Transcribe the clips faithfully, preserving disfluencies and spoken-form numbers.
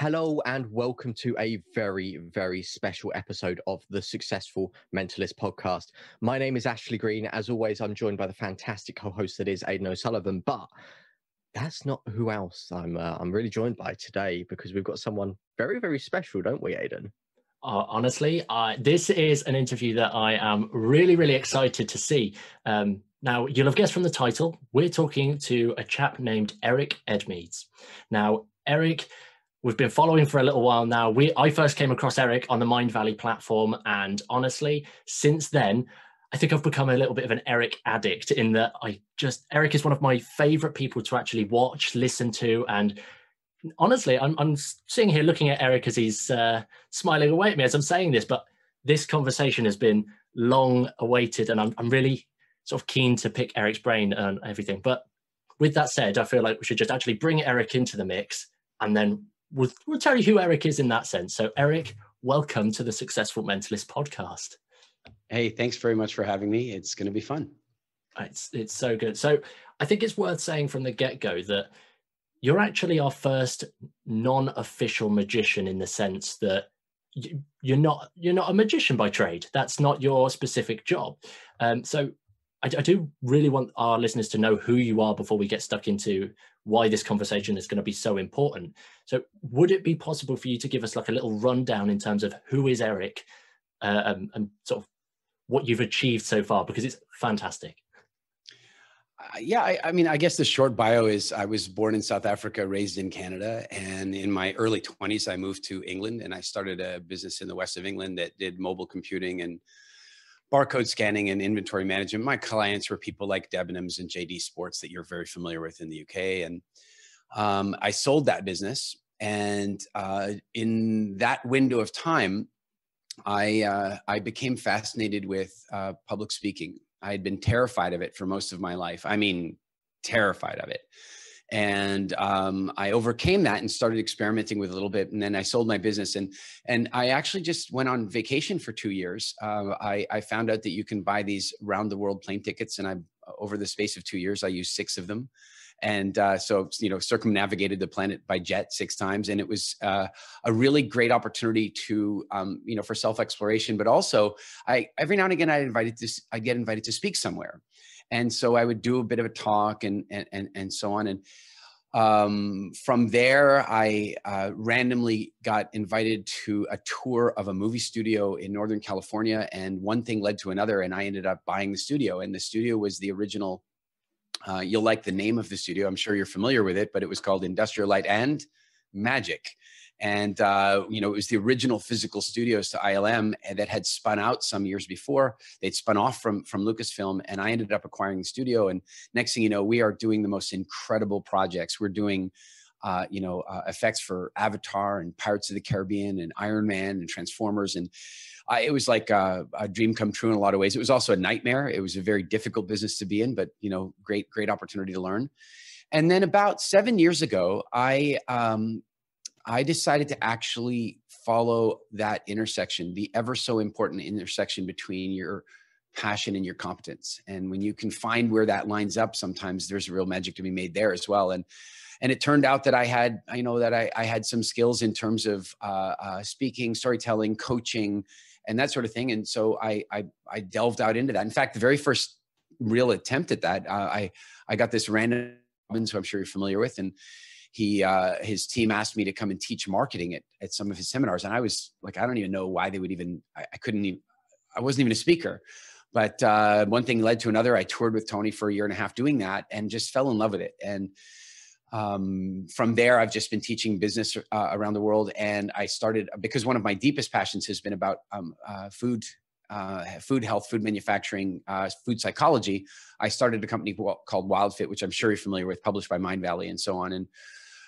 Hello and welcome to a very, very special episode of The Successful Mentalist Podcast. My name is Ashley Green. As always, I'm joined by the fantastic co-host that is Aiden O'Sullivan, but that's not who else I'm uh, I'm really joined by today, because we've got someone very, very special, don't we, Aiden? Uh, honestly, uh, this is an interview that I am really, really excited to see. Um, now, you'll have guessed from the title, we're talking to a chap named Eric Edmeads. Now, Eric... We've been following for a little while now. We, I first came across Eric on the Mindvalley platform, and honestly, since then, I think I've become a little bit of an Eric addict, in that I just, Eric is one of my favorite people to actually watch, listen to, and honestly, I'm, I'm sitting here looking at Eric as he's uh, smiling away at me as I'm saying this, but this conversation has been long awaited, and I'm, I'm really sort of keen to pick Eric's brain and everything. But with that said, I feel like we should just actually bring Eric into the mix, and then We'll, we'll tell you who Eric is in that sense. So Eric, welcome to the Successful Mentalist Podcast. Hey, thanks very much for having me. It's going to be fun. It's, it's so good. So I think it's worth saying from the get-go that you're actually our first non-official magician, in the sense that you, you're not you're not a magician by trade. That's not your specific job. Um, so I, I do really want our listeners to know who you are before we get stuck into why this conversation is going to be so important. So would it be possible for you to give us like a little rundown in terms of who is Eric uh, um, and sort of what you've achieved so far, because it's fantastic. Uh, yeah, I, I mean, I guess the short bio is I was born in South Africa, raised in Canada, and in my early twenties, I moved to England and I started a business in the West of England that did mobile computing and barcode scanning and inventory management. My clients were people like Debenhams and J D Sports that you're very familiar with in the U K. And um, I sold that business. And uh, in that window of time, I, uh, I became fascinated with uh, public speaking. I had been terrified of it for most of my life. I mean, terrified of it. And um, I overcame that and started experimenting with it a little bit. And then I sold my business. And, and I actually just went on vacation for two years. Uh, I, I found out that you can buy these round the world plane tickets. And I, over the space of two years, I used six of them. And uh, so, you know, circumnavigated the planet by jet six times. And it was uh, a really great opportunity to, um, you know, for self-exploration. But also, I, every now and again, I invited to, I'd get invited to speak somewhere. And so I would do a bit of a talk and and and, and so on. And um, from there, I uh, randomly got invited to a tour of a movie studio in Northern California. And one thing led to another, and I ended up buying the studio. And the studio was the original, uh, you'll like the name of the studio, I'm sure you're familiar with it, but it was called Industrial Light and Magic. And, uh, you know, it was the original physical studios to I L M, and that had spun out some years before. They'd spun off from, from Lucasfilm, and I ended up acquiring the studio. And next thing you know, we are doing the most incredible projects. We're doing, uh, you know, uh, effects for Avatar and Pirates of the Caribbean and Iron Man and Transformers. And I, it was like a, a dream come true in a lot of ways. It was also a nightmare. It was a very difficult business to be in, but, you know, great, great opportunity to learn. And then about seven years ago, I... Um, I decided to actually follow that intersection, the ever so important intersection between your passion and your competence. And when you can find where that lines up, sometimes there's real magic to be made there as well. And and it turned out that I had, you know, that I, I had some skills in terms of uh, uh, speaking, storytelling, coaching, and that sort of thing. And so I, I, I delved out into that. In fact, the very first real attempt at that, uh, I, I got this random, who I'm sure you're familiar with, and He, uh, his team asked me to come and teach marketing at, at some of his seminars. And I was like, I don't even know why they would even, I, I couldn't even, I wasn't even a speaker, but, uh, one thing led to another. I toured with Tony for a year and a half doing that, and just fell in love with it. And, um, from there, I've just been teaching business, uh, around the world. And I started, because one of my deepest passions has been about, um, uh, food, uh, food health, food manufacturing, uh, food psychology. I started a company called WildFit, which I'm sure you're familiar with, published by Mindvalley and so on. And,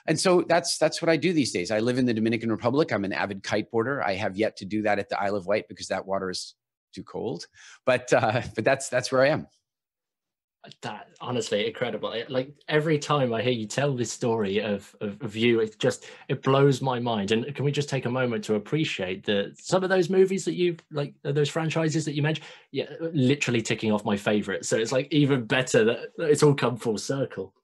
And so that's that's what I do these days. I live in the Dominican Republic. I'm an avid kiteboarder. I have yet to do that at the Isle of Wight because that water is too cold. But uh, but that's that's where I am. That honestly incredible. Like every time I hear you tell this story of, of of you, it just it blows my mind. And can we just take a moment to appreciate that some of those movies that you've like those franchises that you mentioned, yeah, literally ticking off my favorite. So it's like even better that it's all come full circle.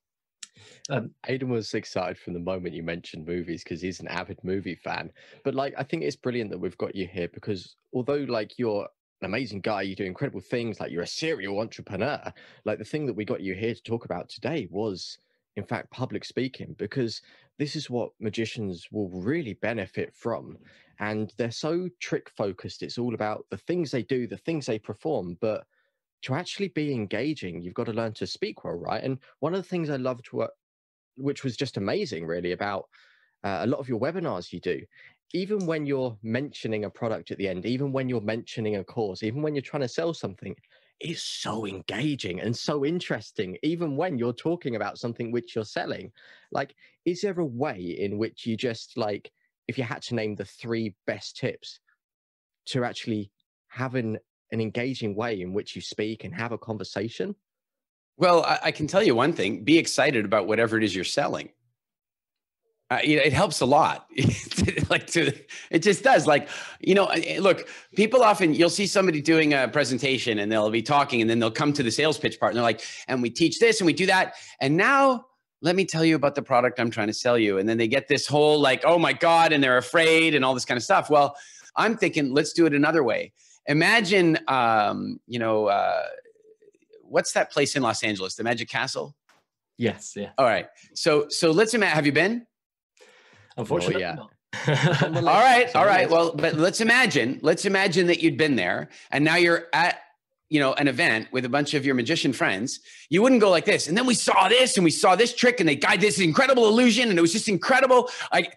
Um, Aiden was excited from the moment you mentioned movies because he's an avid movie fan. But like, I think it's brilliant that we've got you here because although like you're an amazing guy, you do incredible things, like you're a serial entrepreneur, like the thing that we got you here to talk about today was, in fact, public speaking, because this is what magicians will really benefit from. And they're so trick focused. It's all about the things they do, the things they perform, but to actually be engaging, you've got to learn to speak well, right? And one of the things I loved, what, which was just amazing, really, about uh, a lot of your webinars you do, even when you're mentioning a product at the end, even when you're mentioning a course, even when you're trying to sell something, it's so engaging and so interesting, even when you're talking about something which you're selling. Like, is there a way in which you just, like, if you had to name the three best tips to actually have an an engaging way in which you speak and have a conversation? Well, I, I can tell you one thing, be excited about whatever it is you're selling. Uh, it, it helps a lot. like to, it just does. Like, you know, look, people often, you'll see somebody doing a presentation and they'll be talking and then they'll come to the sales pitch part and they're like, and we teach this and we do that. And now let me tell you about the product I'm trying to sell you. And then they get this whole like, oh my God, and they're afraid and all this kind of stuff. Well, I'm thinking, let's do it another way. Imagine, um, you know, uh, what's that place in Los Angeles? The Magic Castle? Yes. Yeah. All right. So, so let's imagine, have you been? Unfortunately, oh, yeah. No. all right. All right. Well, but let's imagine, let's imagine that you'd been there and now you're at, you know, an event with a bunch of your magician friends. You wouldn't go like this. And then we saw this and we saw this trick and they guide this incredible illusion. And it was just incredible. I,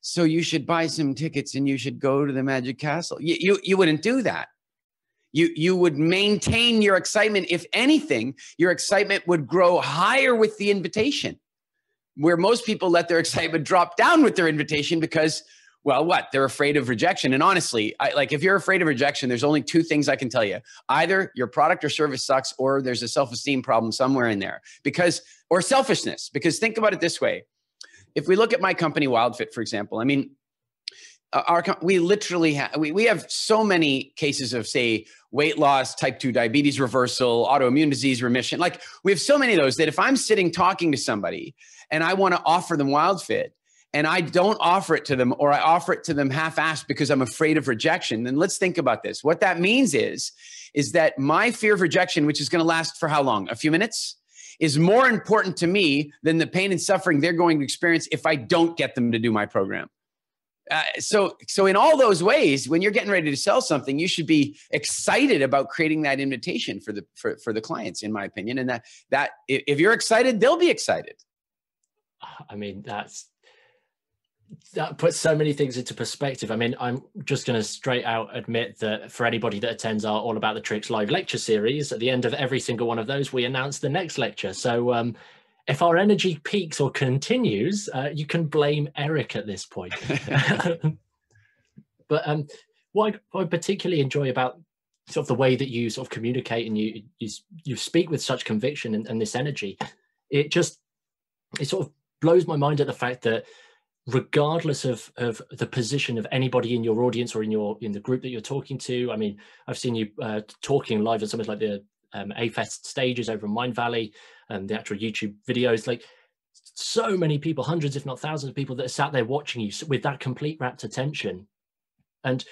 so you should buy some tickets and you should go to the Magic Castle. You, you, you wouldn't do that. You, you would maintain your excitement. If anything, your excitement would grow higher with the invitation, where most people let their excitement drop down with their invitation because, well, what? They're afraid of rejection. And honestly, I, like if you're afraid of rejection, there's only two things I can tell you. Either your product or service sucks, or there's a self-esteem problem somewhere in there, because, or selfishness, because think about it this way. If we look at my company, WildFit, for example, I mean, our, we literally have, we, we have so many cases of say weight loss, type two diabetes reversal, autoimmune disease remission. Like we have so many of those that if I'm sitting talking to somebody and I want to offer them WildFit, and I don't offer it to them, or I offer it to them half-assed because I'm afraid of rejection, then let's think about this. What that means is, is that my fear of rejection, which is going to last for how long? A few minutes, is more important to me than the pain and suffering they're going to experience if I don't get them to do my program. Uh, so, so in all those ways, when you're getting ready to sell something, you should be excited about creating that invitation for the, for, for the clients, in my opinion. And that, that if you're excited, they'll be excited. I mean, that's, that puts so many things into perspective. I mean, I'm just going to straight out admit that for anybody that attends our All About the Tricks live lecture series, at the end of every single one of those, we announce the next lecture. So um, if our energy peaks or continues, uh, you can blame Eric at this point. But um, what, I, what I particularly enjoy about sort of the way that you sort of communicate and you, you, you speak with such conviction and, and this energy, it just, it sort of blows my mind at the fact that regardless of, of the position of anybody in your audience or in your in the group that you're talking to, I mean, I've seen you uh, talking live at something like the um, A-Fest stages over in Mindvalley and the actual YouTube videos, like so many people, hundreds if not thousands of people that are sat there watching you with that complete rapt attention. And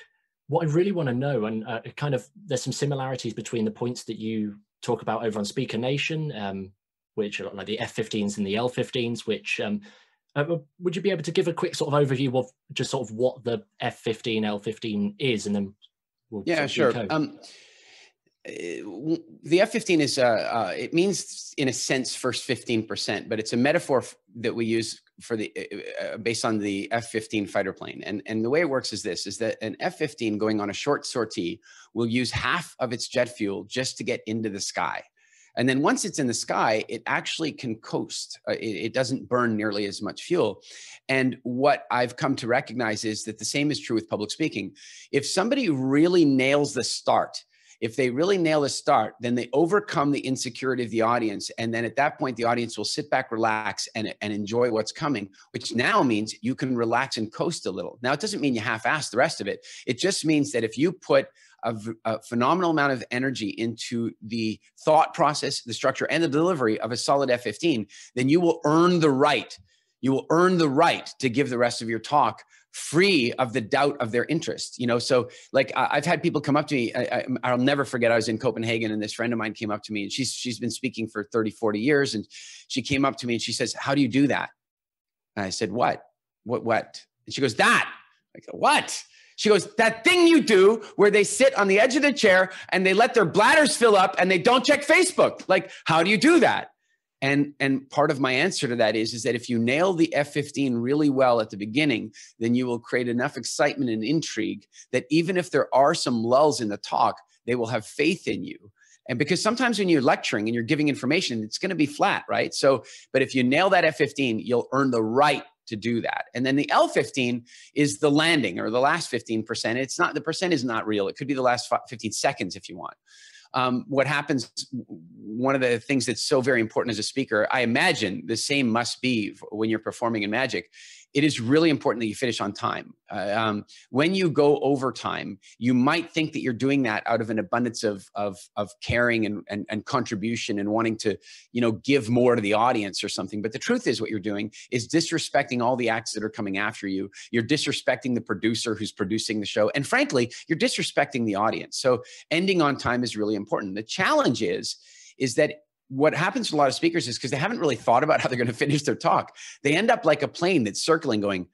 what I really want to know, and uh, kind of there's some similarities between the points that you talk about over on Speaker Nation, um, which are like the F fifteens and the L fifteens, which um, uh, would you be able to give a quick sort of overview of just sort of what the F fifteen, L fifteen is, and then we'll yeah, sure. Um, the F fifteen is uh, uh, it means in a sense first fifteen percent, but it's a metaphor that we use for the uh, based on the F fifteen fighter plane, and and the way it works is this: is that an F fifteen going on a short sortie will use half of its jet fuel just to get into the sky. And then once it's in the sky, it actually can coast. Uh, it, it doesn't burn nearly as much fuel. And what I've come to recognize is that the same is true with public speaking. If somebody really nails the start If they really nail a start, then they overcome the insecurity of the audience. And then at that point, the audience will sit back, relax, and, and enjoy what's coming, which now means you can relax and coast a little. Now, it doesn't mean you half-ass the rest of it. It just means that if you put a, a phenomenal amount of energy into the thought process, the structure, and the delivery of a solid F fifteen, then you will earn the right. You will earn the right to give the rest of your talk free of the doubt of their interest, you know? So like I've had people come up to me, I, I, I'll never forget, I was in Copenhagen and this friend of mine came up to me and she's, she's been speaking for thirty, forty years. And she came up to me and she says, how do you do that? And I said, what, what, what? And she goes, that. I go, what? She goes, that thing you do where they sit on the edge of the chair and they let their bladders fill up and they don't check Facebook. Like, how do you do that? And, and part of my answer to that is, is that if you nail the F fifteen really well at the beginning, then you will create enough excitement and intrigue that even if there are some lulls in the talk, they will have faith in you. And because sometimes when you're lecturing and you're giving information, it's going to be flat, right? So, but if you nail that F fifteen, you'll earn the right to do that. And then the L fifteen is the landing or the last fifteen percent. It's not, the percent is not real. It could be the last fifteen seconds if you want. Um, what happens, one of the things that's so very important as a speaker, I imagine the same must be when you're performing in magic. It is really important that you finish on time. Uh, um, when you go over time, you might think that you're doing that out of an abundance of, of, of caring and, and, and contribution and wanting to, you know, give more to the audience or something. But the truth is what you're doing is disrespecting all the acts that are coming after you. You're disrespecting the producer who's producing the show. And frankly, you're disrespecting the audience. So ending on time is really important. The challenge is, is that what happens to a lot of speakers is because they haven't really thought about how they're going to finish their talk. They end up like a plane that's circling going,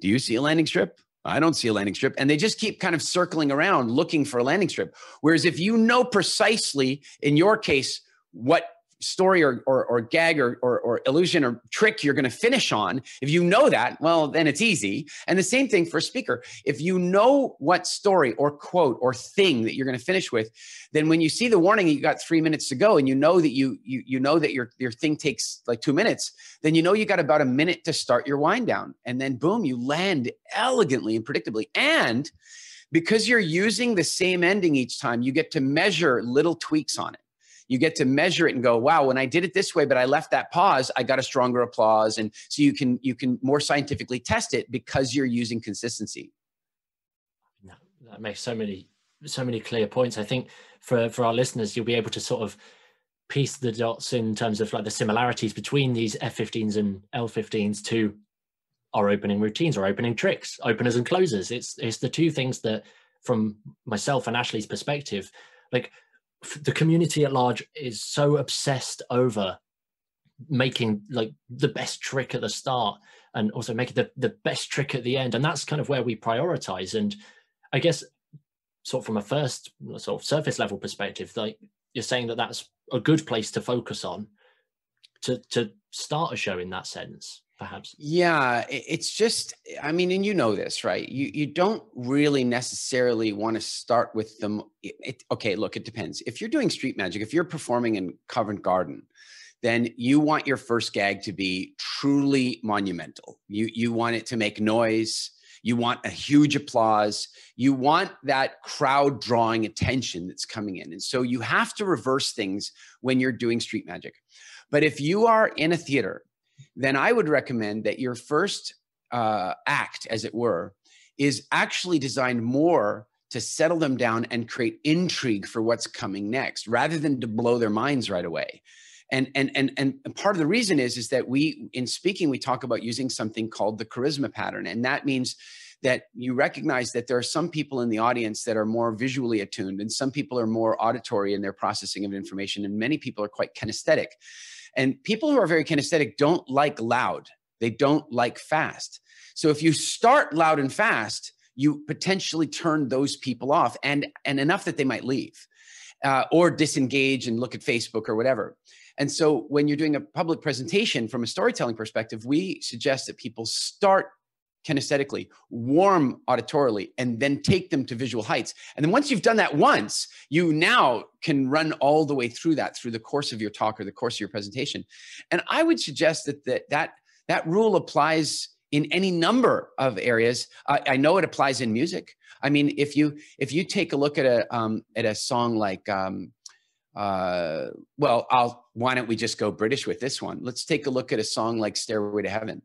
do you see a landing strip? I don't see a landing strip. And they just keep kind of circling around looking for a landing strip. Whereas if you know precisely, in your case, what story or, or, or gag or, or, or illusion or trick you're going to finish on, if you know that, well, then it's easy. And the same thing for a speaker. If you know what story or quote or thing that you're going to finish with, then when you see the warning, you got three minutes to go and you know that you, you, you know that your, your thing takes like two minutes, then you know, you got about a minute to start your wind down and then boom, you land elegantly and predictably. And because you're using the same ending each time, you get to measure little tweaks on it. You get to measure it and go, wow, when I did it this way, but I left that pause, I got a stronger applause. And so you can, you can more scientifically test it because you're using consistency. No, that makes so many, so many clear points. I think for, for our listeners, you'll be able to sort of piece the dots in terms of like the similarities between these F fifteens and L fifteens to our opening routines or opening tricks, openers and closers. It's, it's the two things that from myself and Ashley's perspective, like, the community at large is so obsessed over making like the best trick at the start and also making the, the best trick at the end. And that's kind of where we prioritize. And I guess sort of from a first sort of surface level perspective, like you're saying that that's a good place to focus on to, to start a show in that sense. Perhaps. Yeah, it's just, I mean, and you know this, right? You you don't really necessarily want to start with them. It, it, okay, look, it depends. If you're doing street magic, if you're performing in Covent Garden, then you want your first gag to be truly monumental. You you want it to make noise. You want a huge applause. You want that crowd drawing attention that's coming in. And so you have to reverse things when you're doing street magic. But if you are in a theater, then I would recommend that your first uh, act, as it were, is actually designed more to settle them down and create intrigue for what's coming next, rather than to blow their minds right away. And, and, and, and part of the reason is, is that we, in speaking, we talk about using something called the charisma pattern. And that means that you recognize that there are some people in the audience that are more visually attuned, and some people are more auditory in their processing of information, and many people are quite kinesthetic. And people who are very kinesthetic don't like loud. They don't like fast. So if you start loud and fast, you potentially turn those people off and, and enough that they might leave uh, or disengage and look at Facebook or whatever. And so when you're doing a public presentation from a storytelling perspective, we suggest that people start kinesthetically, warm auditorily, and then take them to visual heights. And then once you've done that once, you now can run all the way through that through the course of your talk or the course of your presentation. And I would suggest that that, that, that rule applies in any number of areas. I, I know it applies in music. I mean, if you if you take a look at a um, at a song like, um, uh, well, I'll why don't we just go British with this one? Let's take a look at a song like Stairway to Heaven.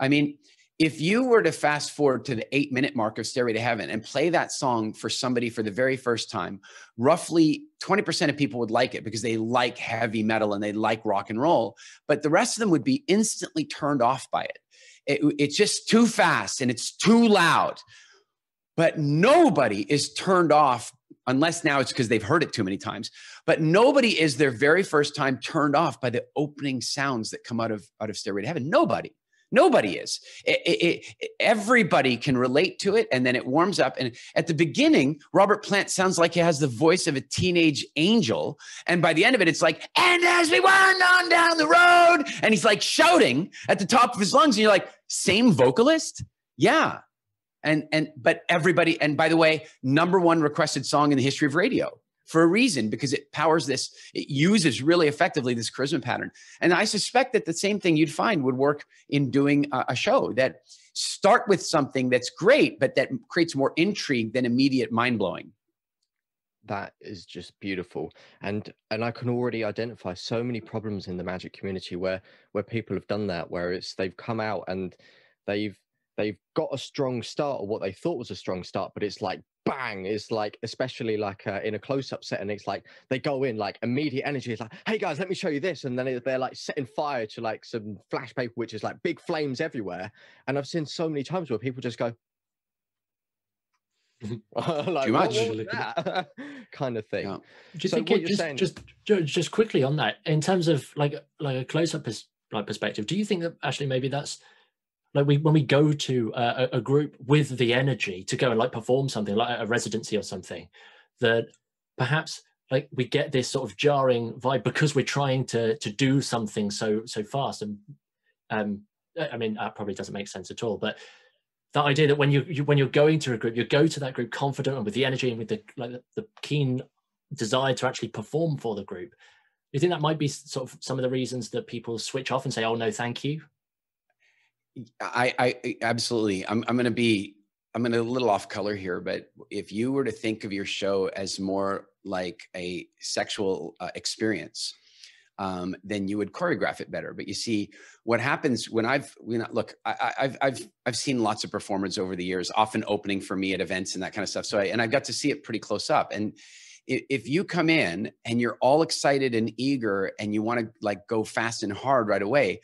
I mean, if you were to fast forward to the eight minute mark of Stairway to Heaven and play that song for somebody for the very first time, roughly twenty percent of people would like it because they like heavy metal and they like rock and roll, but the rest of them would be instantly turned off by it. It, it's just too fast and it's too loud, but nobody is turned off, unless now it's because they've heard it too many times, but nobody is their very first time turned off by the opening sounds that come out of, out of Stairway to Heaven. Nobody, nobody is. It, it, it, everybody can relate to it, and then it warms up. And at the beginning, Robert Plant sounds like he has the voice of a teenage angel. And by the end of it, it's like, and as we wind on down the road, and he's like shouting at the top of his lungs. And you're like, same vocalist? Yeah. And, and, but everybody, and by the way, number one requested song in the history of radio for a reason, because it powers this, it uses really effectively this charisma pattern. And I suspect that the same thing you'd find would work in doing a, a show, that start with something that's great, but that creates more intrigue than immediate mind blowing. That is just beautiful. And, and I can already identify so many problems in the magic community where, where people have done that, where it's, they've come out and they've, they've got a strong start, or what they thought was a strong start, but it's like, bang, it's like, especially like uh, in a close-up set, and it's like, they go in like immediate energy. It's like, hey guys, let me show you this. And then they're like setting fire to like some flash paper, which is like big flames everywhere. And I've seen so many times where people just go, like, too much kind of thing. Yeah. Do you so think it, you're just, saying... just, just quickly on that, in terms of like, like a close-up pers like perspective, do you think that actually maybe that's, like we, when we go to a, a group with the energy to go and like perform something like a residency or something, that perhaps like we get this sort of jarring vibe because we're trying to to do something so so fast. And um, I mean, that probably doesn't make sense at all. But that idea that when you, you when you're going to a group, you go to that group confident and with the energy and with the like the, the keen desire to actually perform for the group. You think that might be sort of some of the reasons that people switch off and say, "Oh no, thank you." I, I absolutely, I'm, I'm going to be, I'm going to a little off color here, but if you were to think of your show as more like a sexual uh, experience, um, then you would choreograph it better. But you see what happens when I've, you know, look, I, I've, I've, I've seen lots of performers over the years, often opening for me at events and that kind of stuff. So I, and I've got to see it pretty close up. And if you come in and you're all excited and eager and you want to like go fast and hard right away,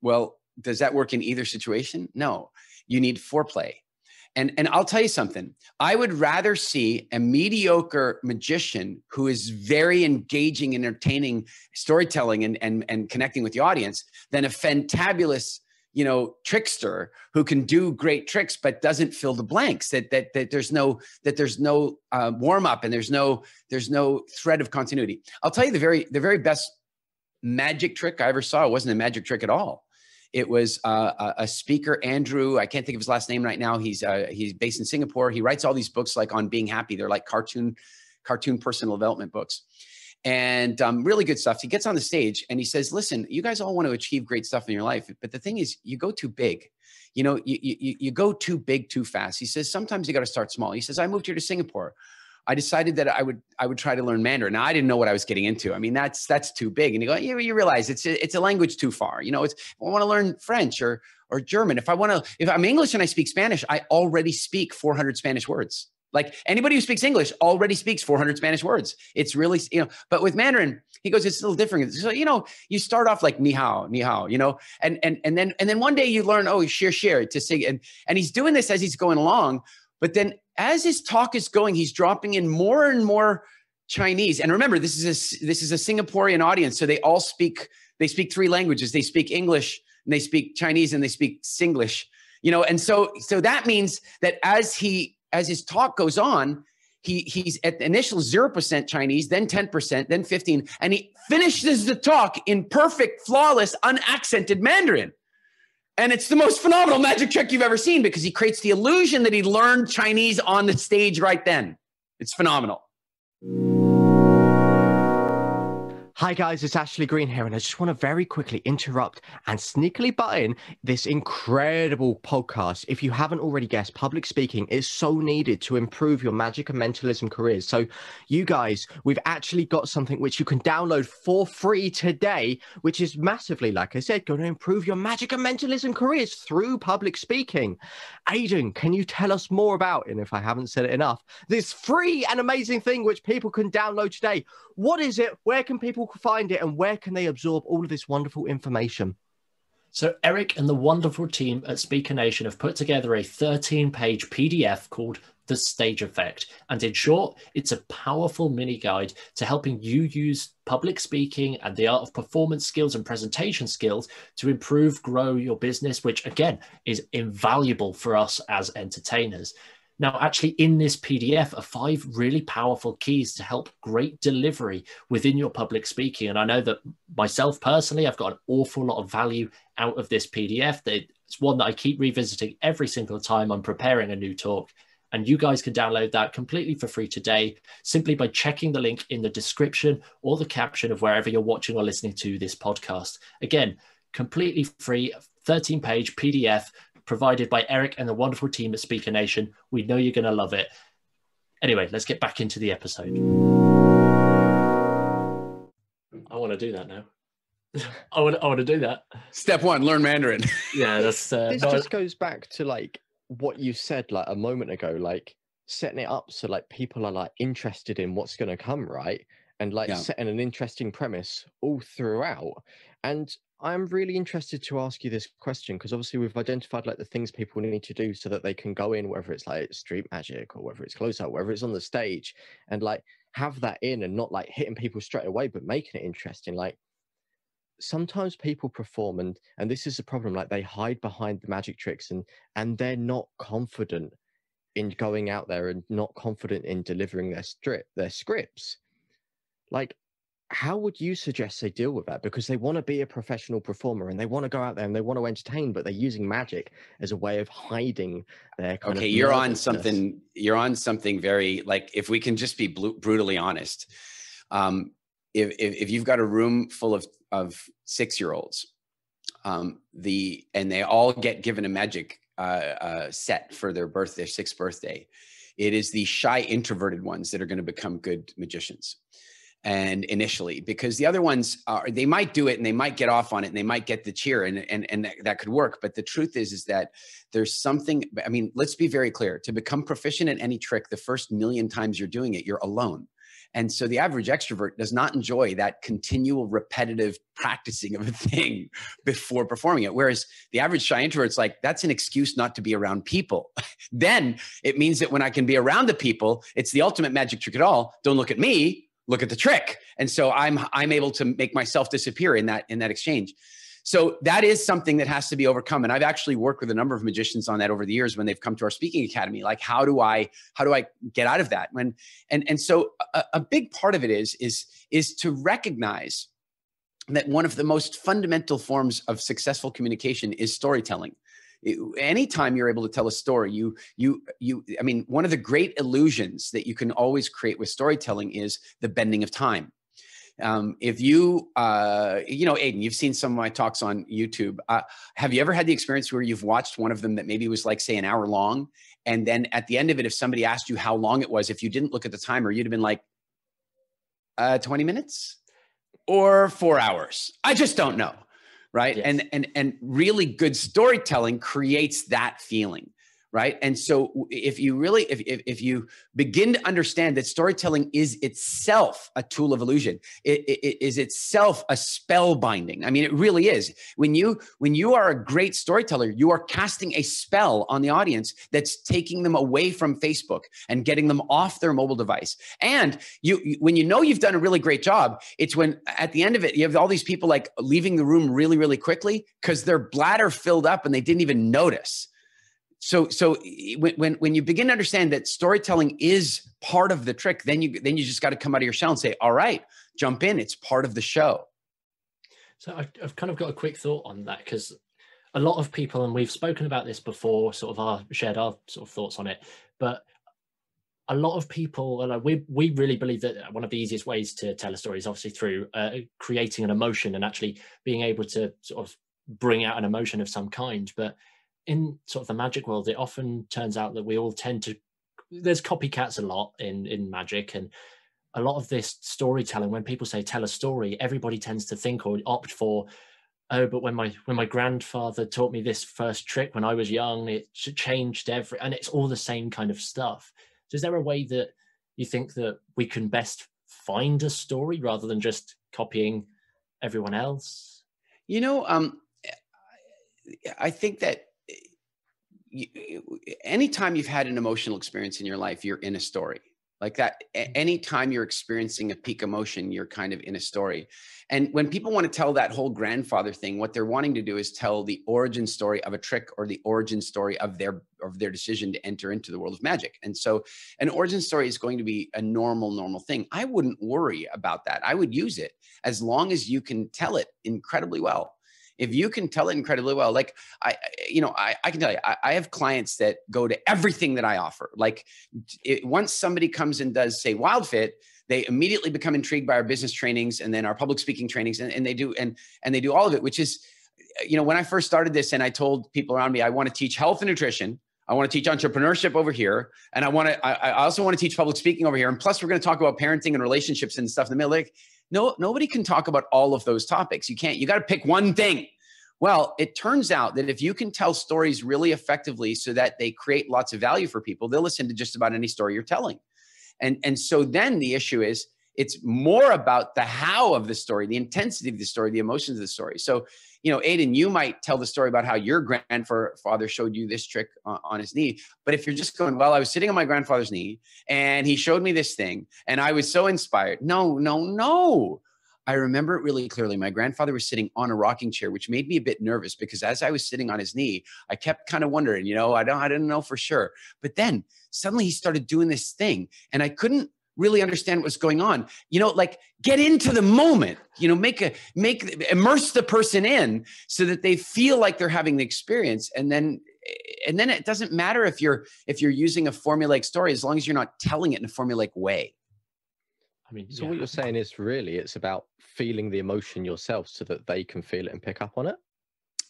well, does that work in either situation? No, you need foreplay. And, and I'll tell you something, I would rather see a mediocre magician who is very engaging, entertaining storytelling and, and, and connecting with the audience than a fantabulous, you know, trickster who can do great tricks, but doesn't fill the blanks, that, that, that there's no, that there's no uh, warm up and there's no, there's no thread of continuity. I'll tell you the very, the very best magic trick I ever saw wasn't a magic trick at all. It was uh, a speaker, Andrew, I can't think of his last name right now. He's, uh, he's based in Singapore. He writes all these books like on being happy. They're like cartoon, cartoon personal development books, and um, really good stuff. He gets on the stage and he says, listen, you guys all want to achieve great stuff in your life. But the thing is, you go too big. You know, you, you, you go too big too fast. He says, sometimes you got to start small. He says, I moved here to Singapore. I decided that I would I would try to learn Mandarin. Now I didn't know what I was getting into. I mean, that's that's too big. And you go, yeah, you realize it's a, it's a language too far. You know, it's I want to learn French or or German. If I want to, if I'm English and I speak Spanish, I already speak four hundred Spanish words. Like anybody who speaks English already speaks four hundred Spanish words. It's really, you know, but with Mandarin, he goes, it's a little different. So, you know, you start off like ni hao, ni hao, you know, and and and then and then one day you learn, oh, share, share to sing. And and he's doing this as he's going along. But then as his talk is going, he's dropping in more and more Chinese. And remember, this is a, this is a Singaporean audience. So they all speak, they speak three languages. They speak English and they speak Chinese and they speak Singlish, you know? And so, so that means that as he, as his talk goes on, he he's at the initial zero percent Chinese, then ten percent, then fifteen, and he finishes the talk in perfect, flawless, unaccented Mandarin. And it's the most phenomenal magic trick you've ever seen because he creates the illusion that he learned Chinese on the stage right then. It's phenomenal. Hi guys, it's Ashley Green here, and I just want to very quickly interrupt and sneakily butt in this incredible podcast. If you haven't already guessed, public speaking is so needed to improve your magic and mentalism careers. So you guys, we've actually got something which you can download for free today, which is massively, like I said, going to improve your magic and mentalism careers through public speaking. Aiden, can you tell us more about, and if I haven't said it enough, this free and amazing thing which people can download today? What is it? Where can people find it, and where can they absorb all of this wonderful information? So Eric and the wonderful team at Speaker Nation have put together a thirteen page P D F called The Stage Effect, and in short, it's a powerful mini guide to helping you use public speaking and the art of performance skills and presentation skills to improve, grow your business, which again is invaluable for us as entertainers. Now, actually, in this P D F are five really powerful keys to help great delivery within your public speaking. And I know that myself personally, I've got an awful lot of value out of this P D F. It's one that I keep revisiting every single time I'm preparing a new talk. And you guys can download that completely for free today, simply by checking the link in the description or the caption of wherever you're watching or listening to this podcast. Again, completely free, thirteen page P D F provided by Eric and the wonderful team at Speaker Nation. We know you're going to love it. Anyway, let's get back into the episode. I want to do that now. I want. I want to do that. Step one: learn Mandarin. Yeah, that's. Uh, this just goes back to like what you said like a moment ago, like setting it up so like people are like interested in what's going to come, right? And like yeah. setting an interesting premise all throughout. And I'm really interested to ask you this question, because obviously we've identified like the things people need to do so that they can go in, whether it's like street magic or whether it's closeout, whether it's on the stage, and like have that in and not like hitting people straight away, but making it interesting. Like sometimes people perform and and this is the problem, like they hide behind the magic tricks and and they're not confident in going out there and not confident in delivering their strip, their scripts. Like, how would you suggest they deal with that? Because they want to be a professional performer and they want to go out there and they want to entertain, but they're using magic as a way of hiding their kind okay, of you're on something, you're on something very, like, if we can just be brutally honest, um, if, if, if you've got a room full of, of six-year-olds, um, the, and they all get given a magic uh, uh, set for their birth, their sixth birthday, it is the shy introverted ones that are going to become good magicians. And initially, because the other ones are, they might do it and they might get off on it and they might get the cheer and, and, and that, that could work. But the truth is, is that there's something, I mean, let's be very clear, to become proficient at any trick, the first million times you're doing it, you're alone. And so the average extrovert does not enjoy that continual repetitive practicing of a thing before performing it. Whereas the average shy introvert's like, that's an excuse not to be around people. Then it means that when I can be around the people, it's the ultimate magic trick at all. Don't look at me. Look at the trick. And so I'm, I'm able to make myself disappear in that, in that exchange. So that is something that has to be overcome. And I've actually worked with a number of magicians on that over the years when they've come to our speaking academy, like, how do I, how do I get out of that? When, and, and so a, a big part of it is, is, is to recognize that one of the most fundamental forms of successful communication is storytelling. It, anytime you're able to tell a story, you, you, you, I mean, one of the great illusions that you can always create with storytelling is the bending of time. Um, if you, uh, you know, Aiden, you've seen some of my talks on YouTube. Uh, have you ever had the experience where you've watched one of them that maybe was like, say, an hour long? And then at the end of it, if somebody asked you how long it was, if you didn't look at the timer, you'd have been like, uh, twenty minutes or four hours. I just don't know. Right. Yes. And, and, and really good storytelling creates that feeling. Right. And so if you really, if, if, if you begin to understand that storytelling is itself a tool of illusion, it, it, it is itself a spell binding. I mean, it really is. When you, when you are a great storyteller, you are casting a spell on the audience that's taking them away from Facebook and getting them off their mobile device. And you, when you know you've done a really great job, it's when at the end of it, you have all these people like leaving the room really, really quickly because their bladder filled up and they didn't even notice. So, so when, when you begin to understand that storytelling is part of the trick, then you, then you just got to come out of your shell and say, all right, jump in. It's part of the show. So I, I've kind of got a quick thought on that, because a lot of people, and we've spoken about this before, sort of our shared our sort of thoughts on it, but a lot of people, like we we really believe that one of the easiest ways to tell a story is obviously through uh, creating an emotion and actually being able to sort of bring out an emotion of some kind. But in sort of the magic world, it often turns out that we all tend to, there's copycats a lot in in magic, and a lot of this storytelling, when people say tell a story, everybody tends to think or opt for, oh, but when my when my grandfather taught me this first trick when I was young, it changed every, and it's all the same kind of stuff. So is there a way that you think that we can best find a story rather than just copying everyone else? You know, um, I think that anytime you've had an emotional experience in your life, you're in a story. Like that, anytime you're experiencing a peak emotion, you're kind of in a story. And when people want to tell that whole grandfather thing, what they're wanting to do is tell the origin story of a trick or the origin story of their of their decision to enter into the world of magic. And so an origin story is going to be a normal, normal thing. I wouldn't worry about that. I would use it as long as you can tell it incredibly well. If you can tell it incredibly well, like I, you know, I, I can tell you, I, I have clients that go to everything that I offer. Like it, once somebody comes and does say WildFit, they immediately become intrigued by our business trainings and then our public speaking trainings, and, and they do, and, and they do all of it, which is, you know, when I first started this and I told people around me, I want to teach health and nutrition. I want to teach entrepreneurship over here. And I want to, I, I also want to teach public speaking over here. And plus we're going to talk about parenting and relationships and stuff in the middle. Like, no, nobody can talk about all of those topics. You can't, you got to pick one thing. Well, it turns out that if you can tell stories really effectively so that they create lots of value for people, they'll listen to just about any story you're telling. And, and so then the issue is it's more about the how of the story, the intensity of the story, the emotions of the story. So, you know, Aiden, you might tell the story about how your grandfather showed you this trick on his knee. But if you're just going, well, I was sitting on my grandfather's knee and he showed me this thing and I was so inspired. No, no, no. I remember it really clearly. My grandfather was sitting on a rocking chair, which made me a bit nervous because as I was sitting on his knee, I kept kind of wondering, you know, I don't, I didn't know for sure. But then suddenly he started doing this thing and I couldn't really understand what's going on. You know, like get into the moment, you know, make a, make, immerse the person in so that they feel like they're having the experience. And then, and then it doesn't matter if you're, if you're using a formulaic story, as long as you're not telling it in a formulaic way. I mean, so yeah. What you're saying is really, it's about feeling the emotion yourself so that they can feel it and pick up on it.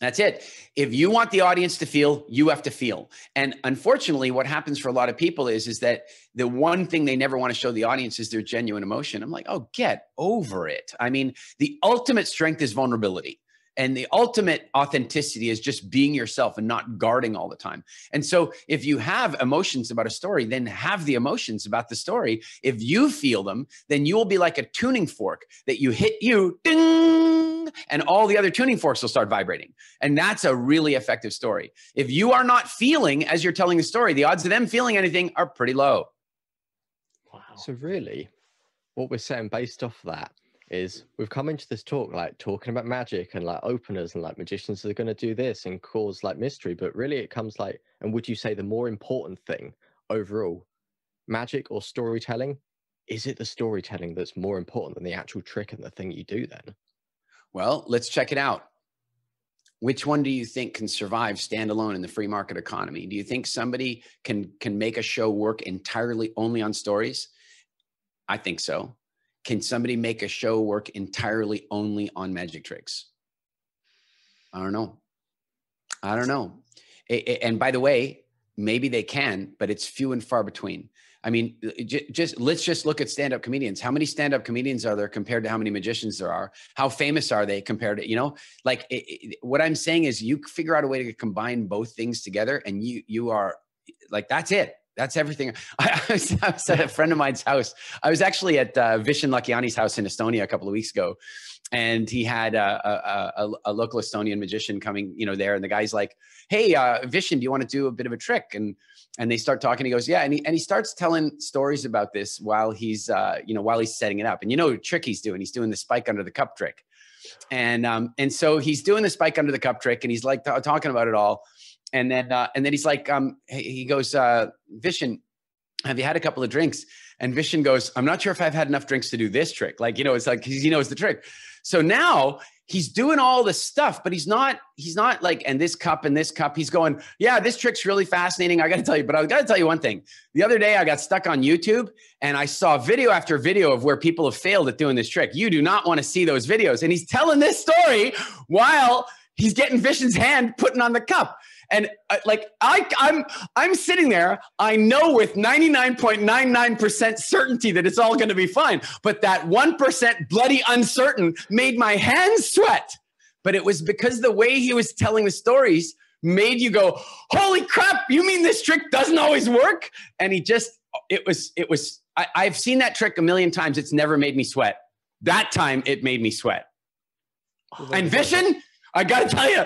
That's it. If you want the audience to feel, you have to feel. And unfortunately, what happens for a lot of people is, is that the one thing they never want to show the audience is their genuine emotion. I'm like, oh, get over it. I mean, the ultimate strength is vulnerability. And the ultimate authenticity is just being yourself and not guarding all the time. And so if you have emotions about a story, then have the emotions about the story. If you feel them, then you will be like a tuning fork that you hit you, ding, and all the other tuning forks will start vibrating. And that's a really effective story. If you are not feeling as you're telling the story, the odds of them feeling anything are pretty low. Wow. So really, what we're saying based off that is we've come into this talk like talking about magic and like openers and like magicians are going to do this and cause like mystery, but really it comes like, and would you say the more important thing overall, magic or storytelling? Is it the storytelling that's more important than the actual trick and the thing you do then? Well, let's check it out. Which one do you think can survive standalone in the free market economy? Do you think somebody can can make a show work entirely only on stories? I think so. Can somebody make a show work entirely only on magic tricks? I don't know. I don't know. It, it, and by the way, maybe they can, but it's few and far between. I mean, just, just let's just look at stand-up comedians. How many stand-up comedians are there compared to how many magicians there are? How famous are they compared to, you know, like it, it, what I'm saying is you figure out a way to combine both things together and you, you are like, that's it. That's everything. I, I, was, I was at a friend of mine's house. I was actually at uh, Vishen Lakhiani's house in Estonia a couple of weeks ago. And he had a, a, a, a local Estonian magician coming, you know, there. And the guy's like, hey, uh, Vishen, do you want to do a bit of a trick? And and they start talking. He goes, yeah. And he, and he starts telling stories about this while he's, uh, you know, while he's setting it up. And you know what trick he's doing. He's doing the spike under the cup trick. And, um, and so he's doing the spike under the cup trick. And he's like t- talking about it all. And then, uh, and then he's like, um, he goes, uh, Vishen, have you had a couple of drinks? And Vishen goes, I'm not sure if I've had enough drinks to do this trick. Like, you know, it's like, 'cause he knows the trick. So now he's doing all this stuff, but he's not, he's not like, and this cup and this cup, he's going, yeah, this trick's really fascinating. I got to tell you, but I got to tell you one thing. The other day I got stuck on YouTube and I saw video after video of where people have failed at doing this trick. You do not want to see those videos. And he's telling this story while he's getting Vishen's hand putting on the cup. And uh, like, I, I'm, I'm sitting there, I know with ninety-nine point nine nine percent certainty that it's all going to be fine. But that one percent bloody uncertain made my hands sweat. But it was because the way he was telling the stories made you go, holy crap, you mean this trick doesn't always work? And he just, it was, it was, I, I've seen that trick a million times. It's never made me sweat. That time it made me sweat. And Vishen, I got to tell you,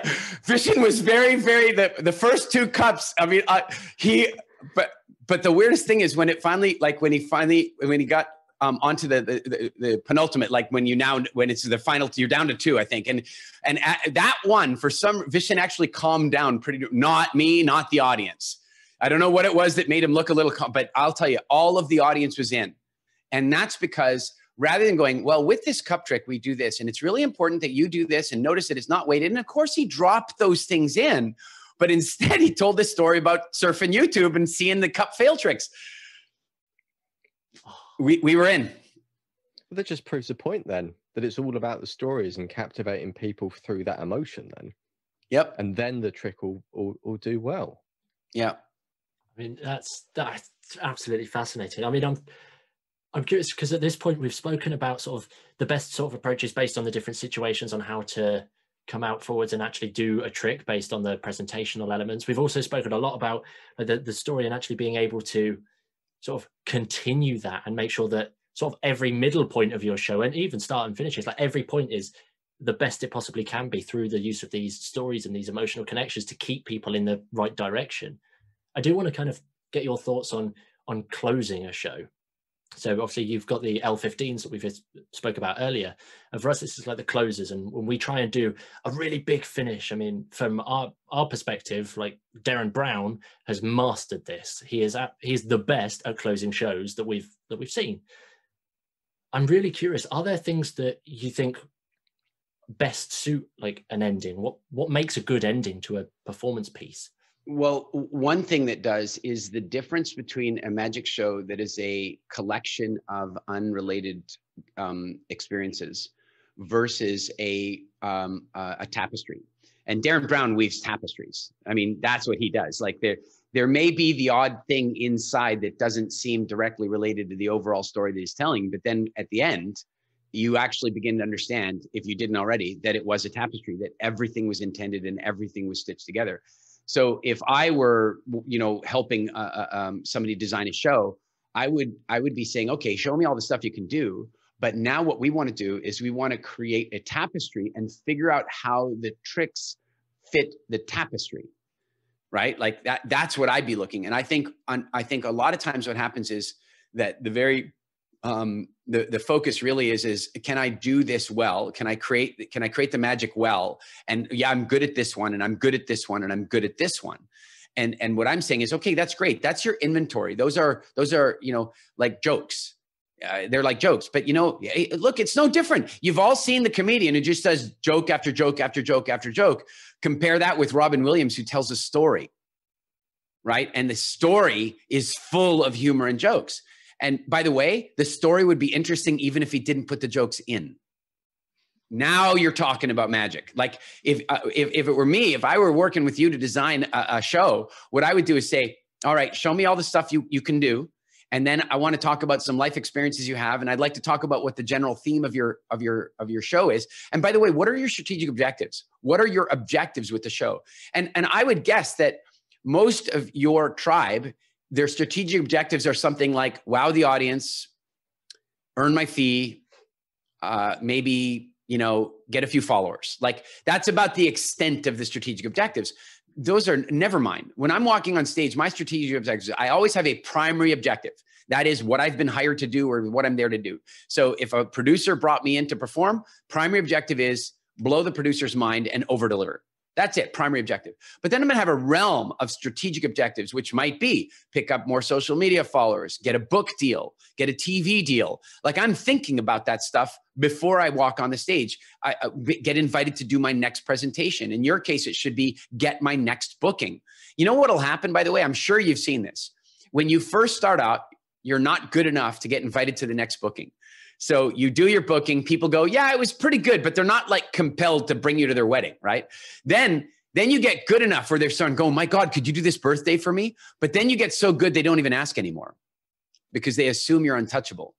Vishen was very, very, the, the first two cups, I mean, uh, he, but, but the weirdest thing is when it finally, like when he finally, when he got um, onto the, the, the, the penultimate, like when you now, when it's the final, you're down to two, I think. And, and at that one, for some, Vishen actually calmed down pretty, not me, not the audience. I don't know what it was that made him look a little calm, but I'll tell you, all of the audience was in. And that's because rather than going, well, with this cup trick, we do this. And it's really important that you do this and notice that it's not weighted. And of course, he dropped those things in. But instead, he told this story about surfing YouTube and seeing the cup fail tricks. We, we were in. Well, that just proves the point then, that it's all about the stories and captivating people through that emotion then. Yep. And then the trick will, will, will do well. Yeah. I mean, that's, that's absolutely fascinating. I mean, I'm... I'm curious because at this point we've spoken about sort of the best sort of approaches based on the different situations on how to come out forwards and actually do a trick based on the presentational elements. We've also spoken a lot about the, the story and actually being able to sort of continue that and make sure that sort of every middle point of your show and even start and finish is like every point is the best it possibly can be through the use of these stories and these emotional connections to keep people in the right direction. I do want to kind of get your thoughts on on closing a show. So obviously you've got the L fifteens that we've spoke about earlier. And for us, this is like the closers. And when we try and do a really big finish, I mean, from our, our perspective, like Darren Brown has mastered this. He is at, he's the best at closing shows that we've, that we've seen. I'm really curious. Are there things that you think best suit like an ending? What, what makes a good ending to a performance piece? Well, one thing that does is the difference between a magic show that is a collection of unrelated um, experiences versus a, um, uh, a tapestry. And Darren Brown weaves tapestries. I mean, that's what he does. Like there, there may be the odd thing inside that doesn't seem directly related to the overall story that he's telling, but then at the end, you actually begin to understand, if you didn't already, that it was a tapestry, that everything was intended and everything was stitched together. So if I were, you know, helping uh, um, somebody design a show, I would I would be saying, okay, show me all the stuff you can do. But now what we want to do is we want to create a tapestry and figure out how the tricks fit the tapestry, right? Like that. That's what I'd be looking. And I think on, I think a lot of times what happens is that the very um, the the focus really is is can I do this well? Can I create can I create the magic well? And yeah, I'm good at this one, and I'm good at this one, and I'm good at this one. And and what I'm saying is, okay, that's great. That's your inventory. Those are those are you know like jokes. Uh, they're like jokes, but you know, look, it's no different. You've all seen the comedian who just does joke after joke after joke after joke. Compare that with Robin Williams, who tells a story, right? And the story is full of humor and jokes. And by the way, the story would be interesting even if he didn't put the jokes in. Now you're talking about magic. Like if uh, if, if it were me, if I were working with you to design a, a show, what I would do is say, all right, show me all the stuff you, you can do. And then I want to talk about some life experiences you have. And I'd like to talk about what the general theme of your, of your, of your show is. And by the way, what are your strategic objectives? What are your objectives with the show? And, and I would guess that most of your tribe, their strategic objectives are something like wow the audience, earn my fee, uh, maybe you know get a few followers. Like that's about the extent of the strategic objectives. Those are never mind. When I'm walking on stage, my strategic objectives, I always have a primary objective. That is what I've been hired to do or what I'm there to do. So if a producer brought me in to perform, primary objective is blow the producer's mind and over deliver. That's it, primary objective. But then I'm going to have a realm of strategic objectives, which might be pick up more social media followers, get a book deal, get a T V deal. Like I'm thinking about that stuff before I walk on the stage. I uh, get invited to do my next presentation. In your case, it should be get my next booking. You know what'll happen, by the way? I'm sure you've seen this. When you first start out, you're not good enough to get invited to the next booking. So you do your booking, people go, yeah, it was pretty good, but they're not like compelled to bring you to their wedding, right? Then, then you get good enough where they're starting to go, my God, could you do this birthday for me? But then you get so good, they don't even ask anymore because they assume you're untouchable.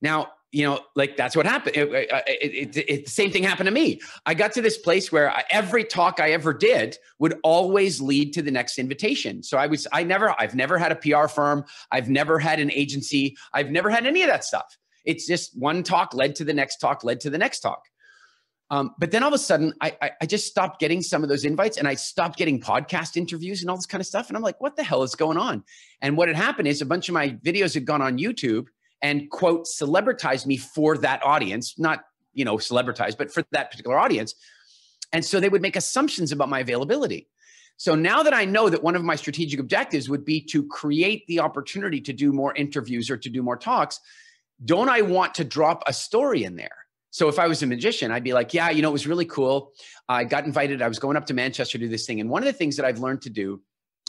Now, you know, like that's what happened. It, it, it, it, the same thing happened to me. I got to this place where I, every talk I ever did would always lead to the next invitation. So I was, I never, I've never had a P R firm. I've never had an agency. I've never had any of that stuff. It's just one talk led to the next talk, led to the next talk. Um, but then all of a sudden, I, I, I just stopped getting some of those invites and I stopped getting podcast interviews and all this kind of stuff. And I'm like, what the hell is going on? And what had happened is a bunch of my videos had gone on YouTube and, quote, celebritized me for that audience, not, you know, celebritized, but for that particular audience. And so they would make assumptions about my availability. So now that I know that one of my strategic objectives would be to create the opportunity to do more interviews or to do more talks, don't I want to drop a story in there? So if I was a magician, I'd be like, yeah, you know, it was really cool. I got invited. I was going up to Manchester to do this thing. And one of the things that I've learned to do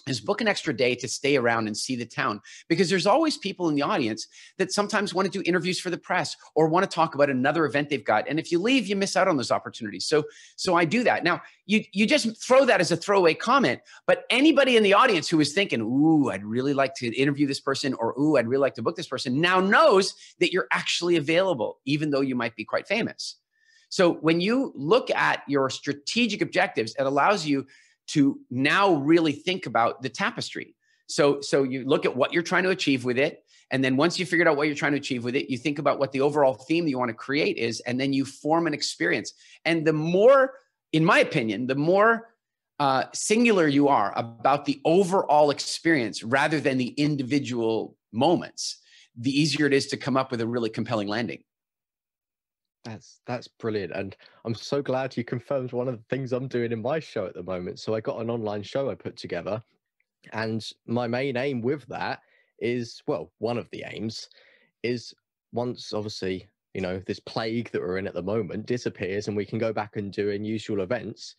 is book an extra day to stay around and see the town, because there's always people in the audience that sometimes want to do interviews for the press or want to talk about another event they've got. And if you leave, you miss out on those opportunities. So, so I do that. Now, you, you just throw that as a throwaway comment, but anybody in the audience who is thinking, ooh, I'd really like to interview this person, or ooh, I'd really like to book this person, now knows that you're actually available, even though you might be quite famous. So when you look at your strategic objectives, it allows you to now really think about the tapestry. So, so you look at what you're trying to achieve with it. And then once you figured out what you're trying to achieve with it, you think about what the overall theme you want to create is, and then you form an experience. And the more, in my opinion, the more uh, singular you are about the overall experience rather than the individual moments, the easier it is to come up with a really compelling landing. That's that's brilliant. And I'm so glad you confirmed one of the things I'm doing in my show at the moment. So I got an online show I put together, and my main aim with that is, well, one of the aims is, once obviously, you know, this plague that we're in at the moment disappears and we can go back and do unusual events,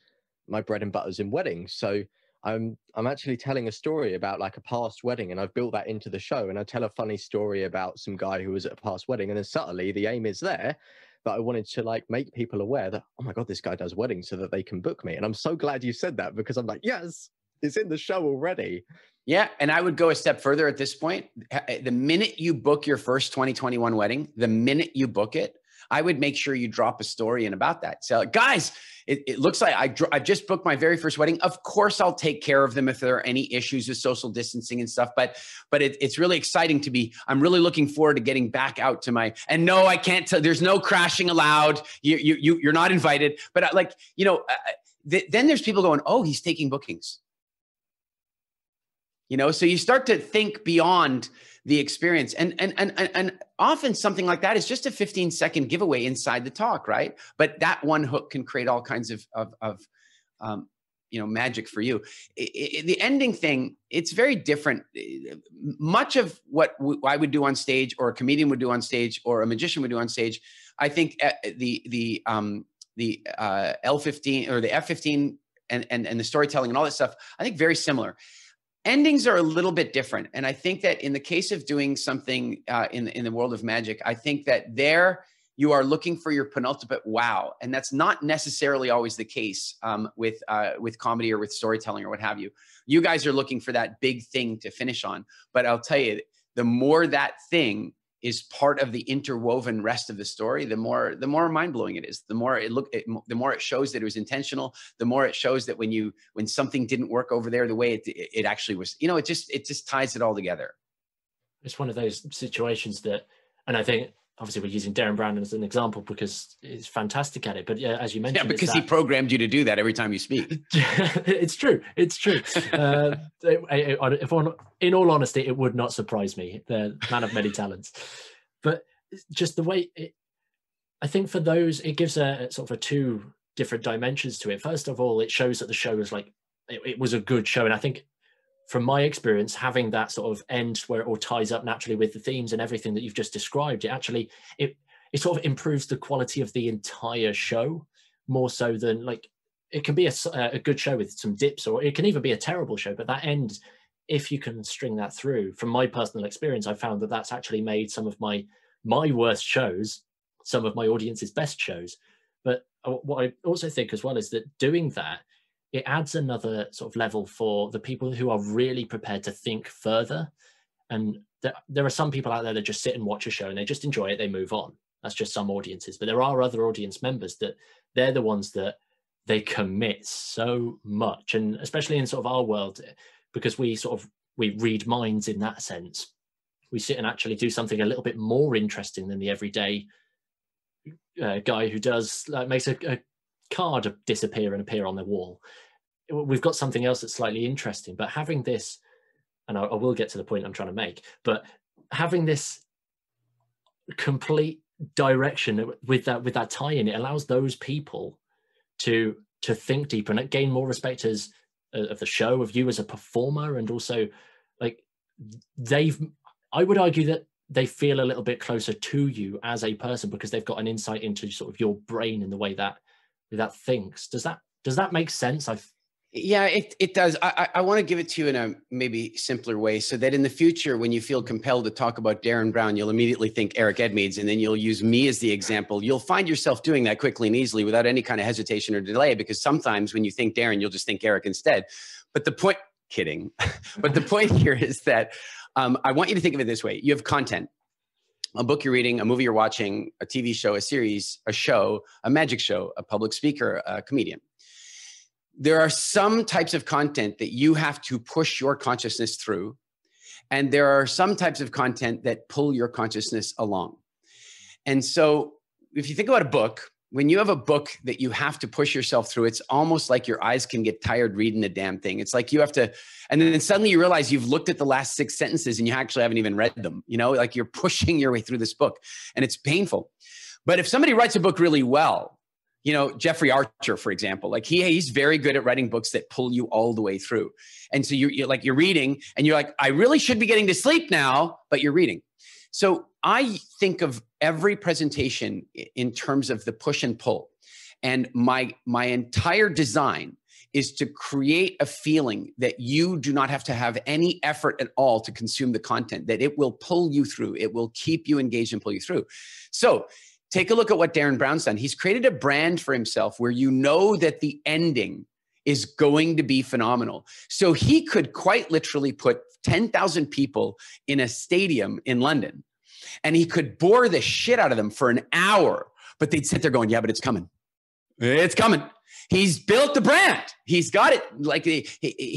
my bread and butter's in weddings. So I'm, I'm actually telling a story about like a past wedding, and I've built that into the show, and I tell a funny story about some guy who was at a past wedding, and then subtly the aim is there. But I wanted to like make people aware that, oh my God, this guy does weddings, so that they can book me. And I'm so glad you said that, because I'm like, yes, it's in the show already. Yeah. And I would go a step further at this point. The minute you book your first twenty twenty-one wedding, the minute you book it, I would make sure you drop a story in about that. So guys, it, it looks like I dro- I just booked my very first wedding. Of course, I'll take care of them if there are any issues with social distancing and stuff. But but it, it's really exciting to be, I'm really looking forward to getting back out to my, and no, I can't tell, there's no crashing allowed. You, you, you, you're not invited. But I, like, you know, uh, th- then there's people going, oh, he's taking bookings. You know, so you start to think beyond the experience. And, and, and, and often something like that is just a fifteen second giveaway inside the talk, right? But that one hook can create all kinds of, of, of um, you know, magic for you. It, it, the ending thing, it's very different. Much of what w- I would do on stage, or a comedian would do on stage, or a magician would do on stage, I think the, the, um, the uh, L fifteen or the F fifteen and, and, and the storytelling and all that stuff, I think very similar. Endings are a little bit different. And I think that in the case of doing something uh, in, in the world of magic, I think that there you are looking for your penultimate wow. And that's not necessarily always the case um, with, uh, with comedy or with storytelling or what have you. You guys are looking for that big thing to finish on. But I'll tell you, the more that thing is part of the interwoven rest of the story, the more the more mind-blowing it is. The more it look, it, the more it shows that it was intentional. The more it shows that when you when something didn't work over there the way it it actually was, you know, it just it just ties it all together. It's one of those situations that, and I think obviously we're using Darren Brown as an example because he's fantastic at it. But yeah, as you mentioned, yeah, because that, he programmed you to do that every time you speak. It's true. It's true. uh, it, it, if I'm, in all honesty, it would not surprise me. The man of many talents. But just the way it, I think for those, it gives a, a sort of a two different dimensions to it. First of all, it shows that the show was like, it, it was a good show. And I think from my experience, having that sort of end where it all ties up naturally with the themes and everything that you've just described, it actually, it, it sort of improves the quality of the entire show more so than like, it can be a, a good show with some dips, or it can even be a terrible show. But that end, if you can string that through, from my personal experience, I found that that's actually made some of my, my worst shows, some of my audience's best shows. But what I also think as well is that doing that, it adds another sort of level for the people who are really prepared to think further. And there, there are some people out there that just sit and watch a show and they just enjoy it, they move on. That's just some audiences. But there are other audience members that they're the ones that they commit so much. And especially in sort of our world, because we sort of, we read minds in that sense, we sit and actually do something a little bit more interesting than the everyday Uh, guy who does like makes a, a card disappear and appear on the wall. We've got something else that's slightly interesting, but having this, and I, I will get to the point I'm trying to make, but having this complete direction with that with that tie-in, it allows those people to to think deeper and gain more respect as uh, of the show, of you as a performer, and also like they've, I would argue that they feel a little bit closer to you as a person because they've got an insight into sort of your brain and the way that that thinks. Does that, does that make sense? I've... Yeah, it, it does. I, I want to give it to you in a maybe simpler way so that in the future, when you feel compelled to talk about Darren Brown, you'll immediately think Eric Edmeads, and then you'll use me as the example. You'll find yourself doing that quickly and easily without any kind of hesitation or delay, because sometimes when you think Darren, you'll just think Eric instead. But the point, kidding, but the point here is that Um, I want you to think of it this way. You have content, a book you're reading, a movie you're watching, a T V show, a series, a show, a magic show, a public speaker, a comedian. There are some types of content that you have to push your consciousness through, and there are some types of content that pull your consciousness along. And so if you think about a book, when you have a book that you have to push yourself through, it's almost like your eyes can get tired reading the damn thing. It's like you have to, and then suddenly you realize you've looked at the last six sentences and you actually haven't even read them. You know, like you're pushing your way through this book and it's painful. But if somebody writes a book really well, you know, Jeffrey Archer, for example, like he, he's very good at writing books that pull you all the way through. And so you're, you're like, you're reading and you're like, I really should be getting to sleep now, but you're reading. So I think of every presentation in terms of the push and pull. And my, my entire design is to create a feeling that you do not have to have any effort at all to consume the content, that it will pull you through. It will keep you engaged and pull you through. So take a look at what Darren Brown's done. He's created a brand for himself where you know that the ending is going to be phenomenal. So he could quite literally put ten thousand people in a stadium in London, and he could bore the shit out of them for an hour, but they'd sit there going, yeah, but it's coming. It's coming. He's built the brand. He's got it. Like he,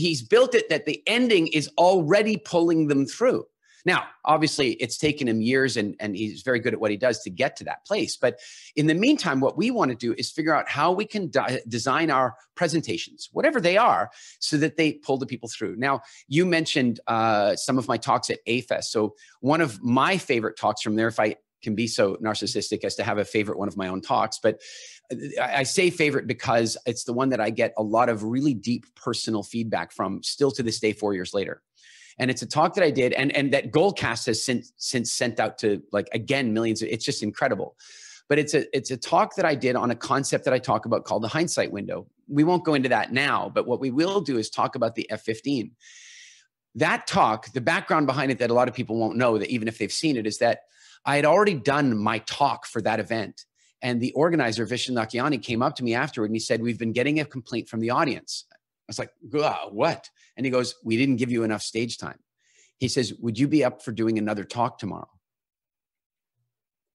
he's built it that the ending is already pulling them through. Now, obviously, it's taken him years, and, and he's very good at what he does to get to that place. But in the meantime, what we want to do is figure out how we can de- design our presentations, whatever they are, so that they pull the people through. Now, you mentioned uh, some of my talks at A-Fest. So one of my favorite talks from there, if I can be so narcissistic as to have a favorite one of my own talks, but I say favorite because it's the one that I get a lot of really deep personal feedback from still to this day, four years later. And it's a talk that I did, and, and that Goldcast has since, since sent out to, like, again, millions. It's just incredible. But it's a, it's a talk that I did on a concept that I talk about called the hindsight window. We won't go into that now, but what we will do is talk about the F fifteen. That talk, the background behind it that a lot of people won't know, that even if they've seen it, is that I had already done my talk for that event. And the organizer, Vishen Lakhiani, came up to me afterward and he said, we've been getting a complaint from the audience. I was like, what? And he goes, we didn't give you enough stage time. He says, would you be up for doing another talk tomorrow?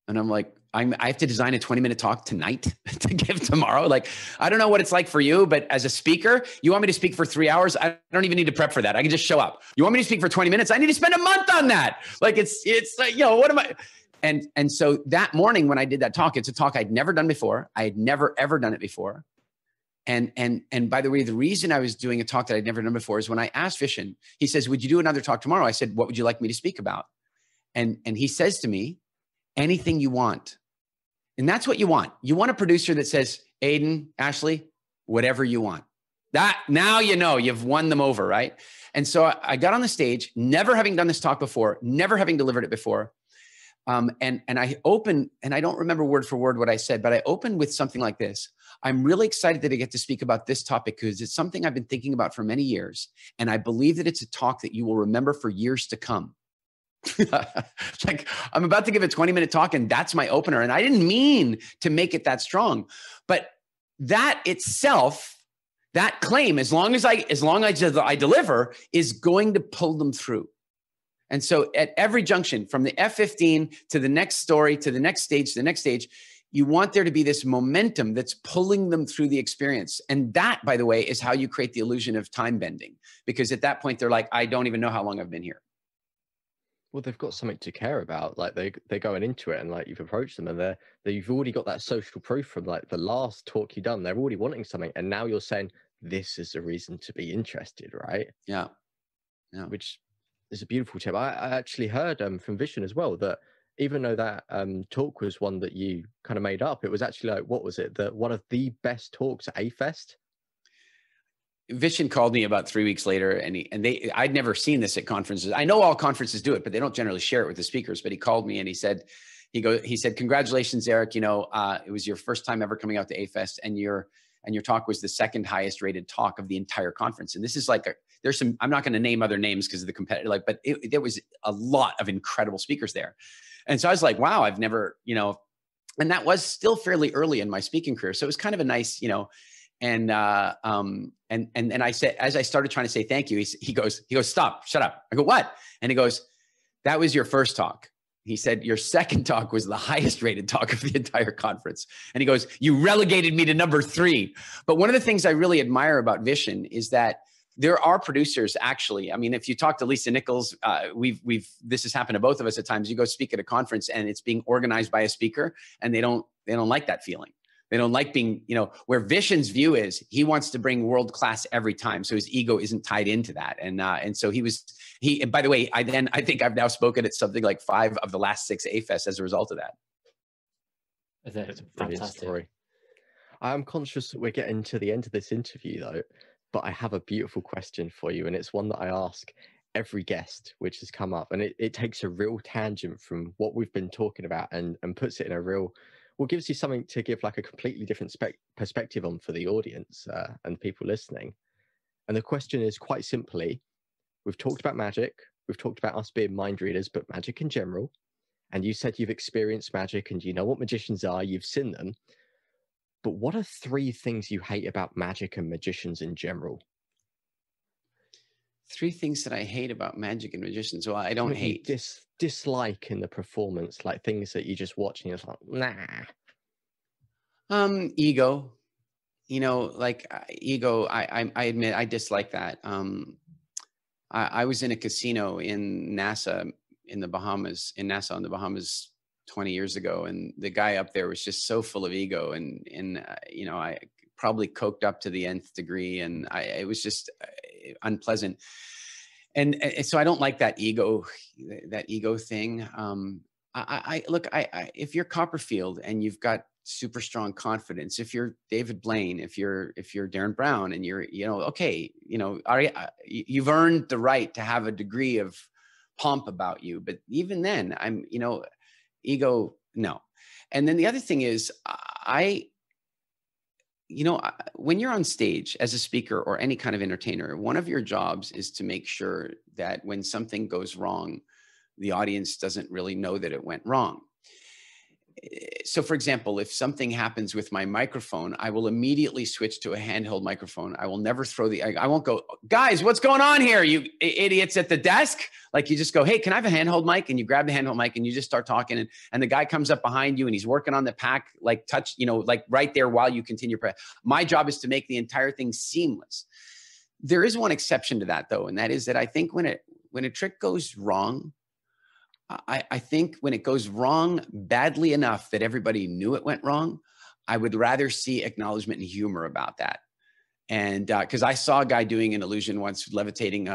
And I'm like, I'm, I have to design a twenty minute talk tonight to give tomorrow. Like, I don't know what it's like for you, but as a speaker, you want me to speak for three hours? I don't even need to prep for that. I can just show up. You want me to speak for twenty minutes? I need to spend a month on that. Like it's, it's like, you know, what am I? And, and so that morning when I did that talk, it's a talk I'd never done before. I had never, ever done it before. And, and, and by the way, the reason I was doing a talk that I'd never done before is when I asked Vishen, he says, would you do another talk tomorrow? I said, what would you like me to speak about? And, and he says to me, anything you want. And that's what you want. You want a producer that says, Aiden, Ashley, whatever you want. That, now you know, you've won them over, right? And so I got on the stage, never having done this talk before, never having delivered it before. Um, and, and I opened, and I don't remember word for word what I said, but I opened with something like this. I'm really excited that I get to speak about this topic because it's something I've been thinking about for many years. And I believe that it's a talk that you will remember for years to come. Like, I'm about to give a twenty minute talk and that's my opener. And I didn't mean to make it that strong, but that itself, that claim, as long as I, as long as I deliver, is going to pull them through. And so at every junction, from the F fifteen to the next story, to the next stage, to the next stage, you want there to be this momentum that's pulling them through the experience. And that, by the way, is how you create the illusion of time bending, because at that point, they're like, I don't even know how long I've been here. Well, they've got something to care about. Like they, they're going into it and like you've approached them and they're, they, you've already got that social proof from like the last talk you've done. They're already wanting something. And now you're saying, this is a reason to be interested, right? Yeah. Yeah. Which is a beautiful tip. I, I actually heard um, from Vishen as well that even though that um, talk was one that you kind of made up, it was actually like, what was it? The, one of the best talks at A-Fest? Vishen called me about three weeks later, and he, and they, I'd never seen this at conferences. I know all conferences do it, but they don't generally share it with the speakers. But he called me and he said, he go, he said, congratulations, Eric. You know, uh, it was your first time ever coming out to A-Fest, and your, and your talk was the second highest rated talk of the entire conference. And this is like a, there's some, I'm not going to name other names because of the competitor, like, but it, there was a lot of incredible speakers there. And so I was like, wow, I've never, you know, and that was still fairly early in my speaking career. So it was kind of a nice, you know. And, uh, um, and, and, and I said, as I started trying to say, thank you, he, he goes, he goes, stop, shut up. I go, what? And he goes, that was your first talk. He said, your second talk was the highest rated talk of the entire conference. And he goes, you relegated me to number three. But one of the things I really admire about Vishen is that there are producers, actually. I mean, if you talk to Lisa Nichols, uh, we've, we've, this has happened to both of us at times. You go speak at a conference and it's being organized by a speaker and they don't, they don't like that feeling. They don't like being, you know, where Vishen's view is, he wants to bring world class every time. So his ego isn't tied into that. And uh, and so he was, he, and by the way, I then, I think I've now spoken at something like five of the last six A-Fest as a result of that. That's a brilliant story. I'm conscious that we're getting to the end of this interview though, but I have a beautiful question for you. And it's one that I ask every guest which has come up, and it, it takes a real tangent from what we've been talking about and, and puts it in a real, well, gives you something to give like a completely different spec perspective on for the audience uh, and people listening. And the question is quite simply, we've talked about magic, we've talked about us being mind readers, but magic in general. And you said you've experienced magic and you know what magicians are, you've seen them. But what are three things you hate about magic and magicians in general? Three things that I hate about magic and magicians. Well, I don't what hate. You dis dislike in the performance, like things that you just watch and you're just like, nah. Um, ego. You know, like uh, ego, I, I I admit I dislike that. Um, I, I was in a casino in Nassau, in the Bahamas, in Nassau, in the Bahamas twenty years ago. And the guy up there was just so full of ego. And, and uh, you know, I probably coked up to the nth degree. And I, it was just... Uh, unpleasant. And, and so I don't like that ego, that ego thing. Um, I, I look, I, I, if you're Copperfield and you've got super strong confidence, if you're David Blaine, if you're, if you're Darren Brown and you're, you know, okay, you know, I, you've earned the right to have a degree of pomp about you. But even then I'm, you know, ego, no. And then the other thing is I, you know, when you're on stage as a speaker or any kind of entertainer, one of your jobs is to make sure that when something goes wrong, the audience doesn't really know that it went wrong. So for example, if something happens with my microphone, I will immediately switch to a handheld microphone. I will never throw the, I, I won't go, guys, what's going on here? You idiots at the desk. Like you just go, hey, can I have a handheld mic? And you grab the handheld mic and you just start talking. And, and the guy comes up behind you and he's working on the pack, like touch, you know, like right there while you continue. My job is to make the entire thing seamless. There is one exception to that though. And that is that I think when it, when a trick goes wrong, I, I think when it goes wrong badly enough that everybody knew it went wrong, I would rather see acknowledgement and humor about that. And because uh, I saw a guy doing an illusion once, levitating a,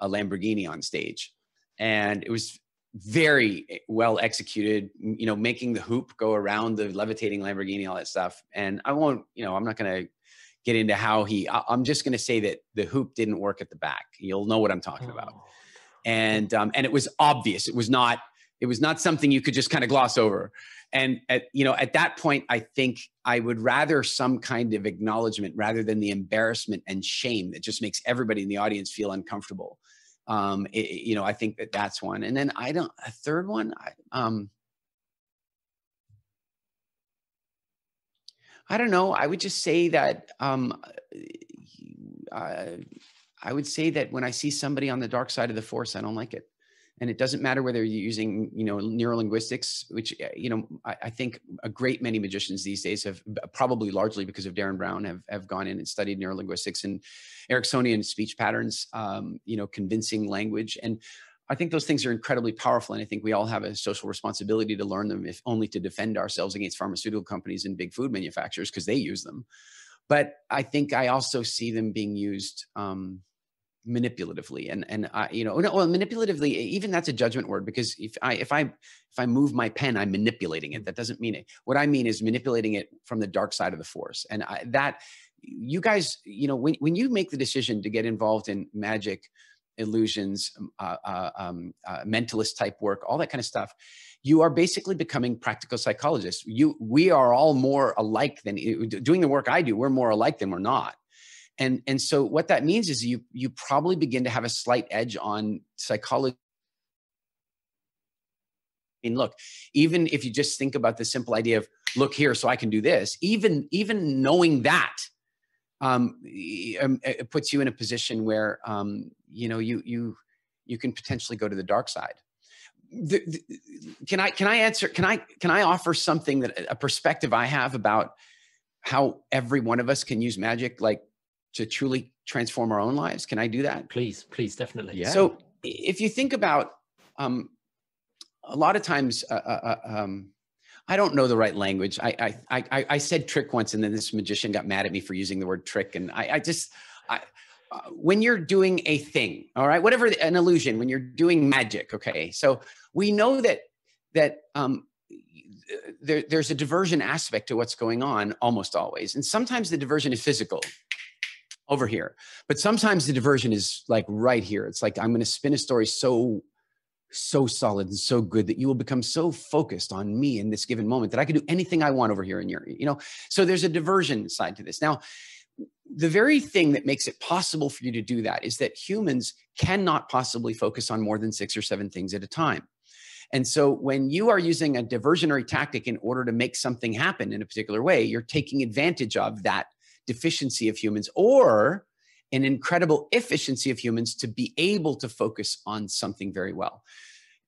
a, a Lamborghini on stage. And it was very well executed, you know, making the hoop go around the levitating Lamborghini, all that stuff. And I won't, you know, I'm not going to get into how he, I'm just going to say that the hoop didn't work at the back. You'll know what I'm talking oh. about. And, um, and it was obvious. It was not, it was not something you could just kind of gloss over. And at, you know, at that point, I think I would rather some kind of acknowledgement rather than the embarrassment and shame that just makes everybody in the audience feel uncomfortable. Um, it, you know, I think that that's one. And then I don't, a third one, I, um, I don't know. I would just say that, um, uh, I would say that when I see somebody on the dark side of the force, I don't like it. And it doesn't matter whether you're using, you know, neurolinguistics, which, you know, I, I think a great many magicians these days have probably largely because of Darren Brown have, have gone in and studied neurolinguistics and Ericksonian speech patterns, um, you know, convincing language. And I think those things are incredibly powerful. And I think we all have a social responsibility to learn them, if only to defend ourselves against pharmaceutical companies and big food manufacturers, because they use them. But I think I also see them being used, um, manipulatively and, and I, you know, well, manipulatively, even that's a judgment word, because if I, if I, if I move my pen, I'm manipulating it. That doesn't mean it. What I mean is manipulating it from the dark side of the force. And I, that you guys, you know, when, when you make the decision to get involved in magic, illusions, uh, uh, um, uh, mentalist type work, all that kind of stuff, you are basically becoming practical psychologists. You, we are all more alike than doing the work I do. We're more alike than we're not. And, and so what that means is you, you probably begin to have a slight edge on psychology. I mean, look, even if you just think about the simple idea of look here, so I can do this, even, even knowing that, um, it puts you in a position where, um, you know, you, you, you can potentially go to the dark side. The, the, can I, can I answer, can I, can I offer something that a perspective I have about how every one of us can use magic, like, to truly transform our own lives? Can I do that? Please, please, definitely. Yeah. So if you think about, um, a lot of times, uh, uh, um, I don't know the right language. I, I, I, I said trick once, and then this magician got mad at me for using the word trick. And I, I just, I, uh, when you're doing a thing, all right, whatever, an illusion, when you're doing magic, okay. So we know that, that, um, there, there's a diversion aspect to what's going on almost always. And sometimes the diversion is physical, over here. But sometimes the diversion is like right here. It's like, I'm going to spin a story so, so solid and so good that you will become so focused on me in this given moment that I can do anything I want over here in your, you know, so there's a diversion side to this. Now, the very thing that makes it possible for you to do that is that humans cannot possibly focus on more than six or seven things at a time. And so when you are using a diversionary tactic in order to make something happen in a particular way, you're taking advantage of that deficiency of humans, or an incredible efficiency of humans to be able to focus on something very well.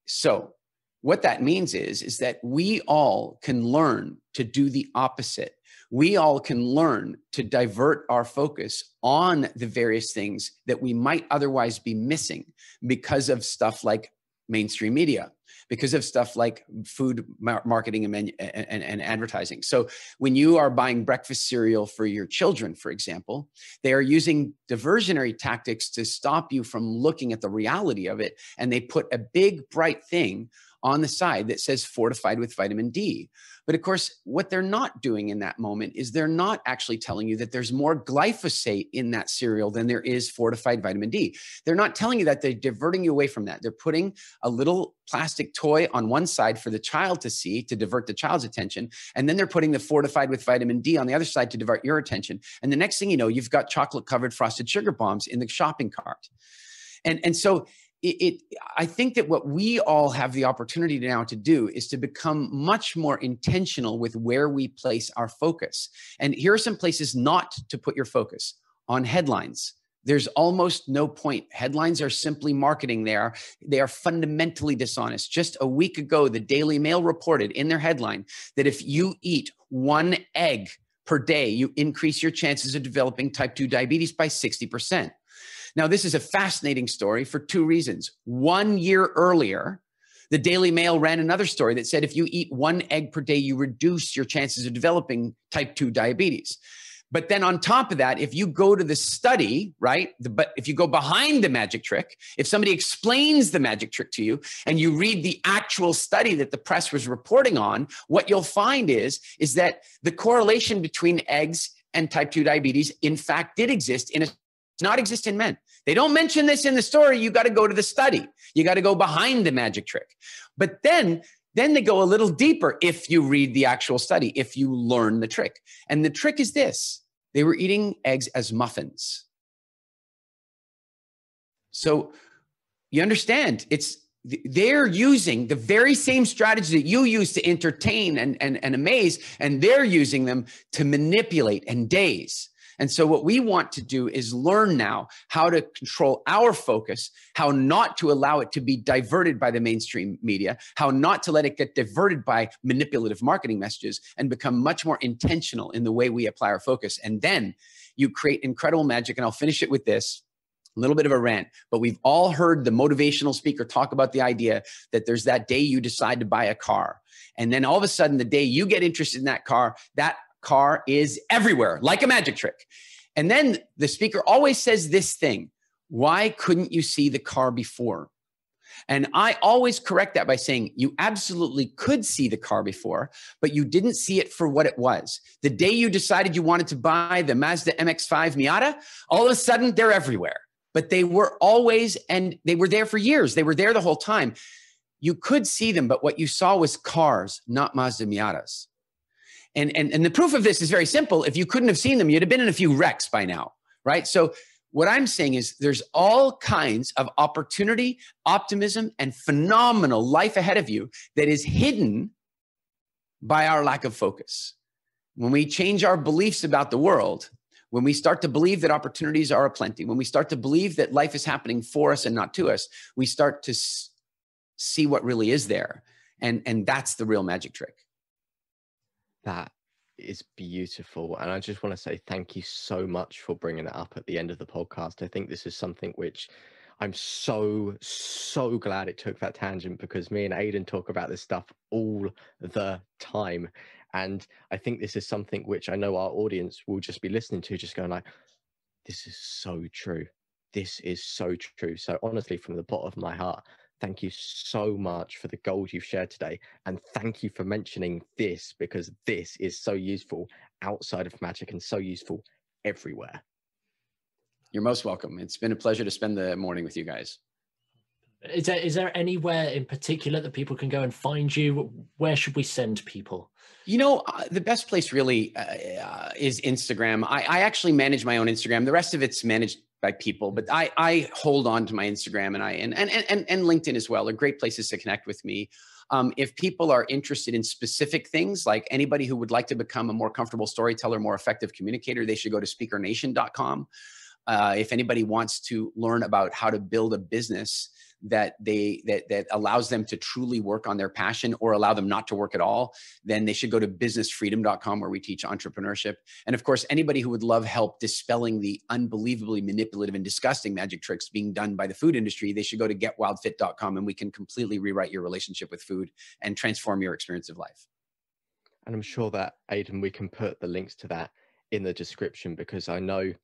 So what that means is, is that we all can learn to do the opposite. We all can learn to divert our focus on the various things that we might otherwise be missing because of stuff like mainstream media, because of stuff like food marketing and, and, and advertising. So when you are buying breakfast cereal for your children, for example, they are using diversionary tactics to stop you from looking at the reality of it. And they put a big bright thing on the side that says fortified with vitamin D. But of course, what they're not doing in that moment is they're not actually telling you that there's more glyphosate in that cereal than there is fortified vitamin D. They're not telling you that. They're diverting you away from that. They're putting a little plastic toy on one side for the child to see, to divert the child's attention. And then they're putting the fortified with vitamin D on the other side to divert your attention. And the next thing you know, you've got chocolate covered frosted sugar bombs in the shopping cart. And, and so It, it, I think that what we all have the opportunity now to do is to become much more intentional with where we place our focus. And here are some places not to put your focus on. Headlines. There's almost no point. Headlines are simply marketing. They are, they are fundamentally dishonest. Just a week ago, the Daily Mail reported in their headline that if you eat one egg per day, you increase your chances of developing type two diabetes by sixty percent. Now, this is a fascinating story for two reasons. One year earlier, the Daily Mail ran another story that said if you eat one egg per day, you reduce your chances of developing type two diabetes. But then on top of that, if you go to the study, right, the, but if you go behind the magic trick, if somebody explains the magic trick to you and you read the actual study that the press was reporting on, what you'll find is, is that the correlation between eggs and type two diabetes, in fact, did exist in a does not exist in men. They don't mention this in the story. You got to go to the study. You got to go behind the magic trick. But then, then they go a little deeper if you read the actual study, if you learn the trick. And the trick is this. They were eating eggs as muffins. So you understand, it's they're using the very same strategy that you use to entertain and, and, and amaze, and they're using them to manipulate and daze. And so what we want to do is learn now how to control our focus, how not to allow it to be diverted by the mainstream media, how not to let it get diverted by manipulative marketing messages, and become much more intentional in the way we apply our focus. And then you create incredible magic. And I'll finish it with this, a little bit of a rant, but we've all heard the motivational speaker talk about the idea that there's that day you decide to buy a car. And then all of a sudden, the day you get interested in that car, that car is everywhere, like a magic trick. And then the speaker always says this thing, why couldn't you see the car before? And I always correct that by saying, you absolutely could see the car before, but you didn't see it for what it was. The day you decided you wanted to buy the Mazda M X five Miata, all of a sudden they're everywhere. But they were always, and they were there for years. They were there the whole time. You could see them, but what you saw was cars, not Mazda Miatas. And, and, and the proof of this is very simple. If you couldn't have seen them, you'd have been in a few wrecks by now, right? So what I'm saying is there's all kinds of opportunity, optimism, and phenomenal life ahead of you that is hidden by our lack of focus. When we change our beliefs about the world, when we start to believe that opportunities are aplenty, when we start to believe that life is happening for us and not to us, we start to see what really is there. And, and that's the real magic trick. That is beautiful. And I just want to say thank you so much for bringing it up at the end of the podcast. I think this is something which I'm so, so glad it took that tangent, because me and Aiden talk about this stuff all the time. And I think this is something which I know our audience will just be listening to, just going like, this is so true. This is so true. So honestly, from the bottom of my heart, thank you so much for the gold you've shared today. And thank you for mentioning this, because this is so useful outside of magic and so useful everywhere. You're most welcome. It's been a pleasure to spend the morning with you guys. Is there, is there anywhere in particular that people can go and find you? Where should we send people? You know, uh, the best place really uh, uh, is Instagram. I, I actually manage my own Instagram. The rest of it's managed by people, but I, I hold on to my Instagram, and I and, and, and, and LinkedIn as well are great places to connect with me. Um, if people are interested in specific things, like anybody who would like to become a more comfortable storyteller, more effective communicator, they should go to speaker nation dot com. Uh, if anybody wants to learn about how to build a business that they that that allows them to truly work on their passion or allow them not to work at all, then they should go to business freedom dot com, where we teach entrepreneurship. And of course, anybody who would love help dispelling the unbelievably manipulative and disgusting magic tricks being done by the food industry, they should go to get wild fit dot com, and we can completely rewrite your relationship with food and transform your experience of life. And I'm sure that, Aiden, we can put the links to that in the description, because I know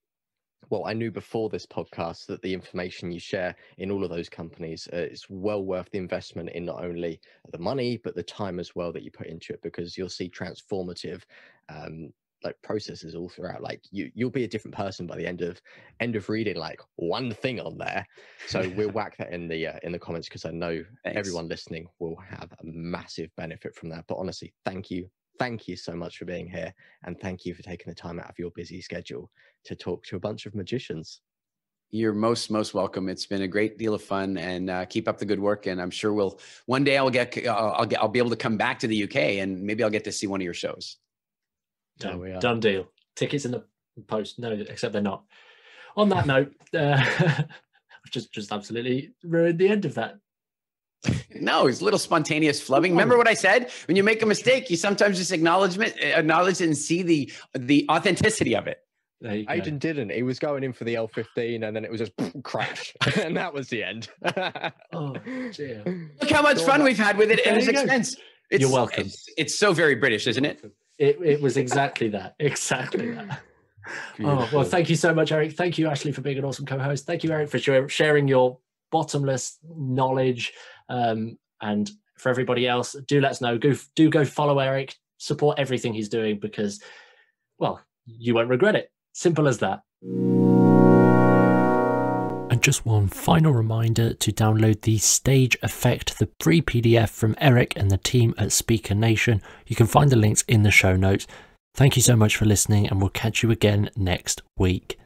Well, I knew before this podcast that the information you share in all of those companies uh, is well worth the investment in not only the money, but the time as well that you put into it, because you'll see transformative um, like processes all throughout. Like you, you'll be a different person by the end of end of reading like one thing on there. So we'll whack that in the uh, in the comments, because I know Thanks. Everyone listening will have a massive benefit from that. But honestly, thank you. Thank you so much for being here, and thank you for taking the time out of your busy schedule to talk to a bunch of magicians. You're most, most welcome. It's been a great deal of fun, and uh, keep up the good work. And I'm sure we'll one day I'll get I'll, I'll get I'll be able to come back to the U K, and maybe I'll get to see one of your shows. Done, done deal. Tickets in the post. No, except they're not. On that note, uh, just just absolutely ruined the end of that. No, it's a little spontaneous flubbing. Remember what I said? When you make a mistake, you sometimes just acknowledgement, acknowledge it and see the the authenticity of it. Aiden didn't. He was going in for the L fifteen, and then it was just crash, and that was the end. Oh dear! Look how much fun we've had with it at its expense. It's, You're welcome. It's, it's so very British, isn't it? It it was exactly that. Exactly that. Beautiful. Oh, well, thank you so much, Eric. Thank you, Ashley, for being an awesome co-host. Thank you, Eric, for sh sharing your bottomless knowledge. Um, and for everybody else, do let us know. Go, do go follow Eric. Support everything he's doing because, well, you won't regret it. Simple as that. And just one final reminder to download The Stage Effect, the free P D F from Eric and the team at Speaker Nation. You can find the links in the show notes. Thank you so much for listening, and we'll catch you again next week.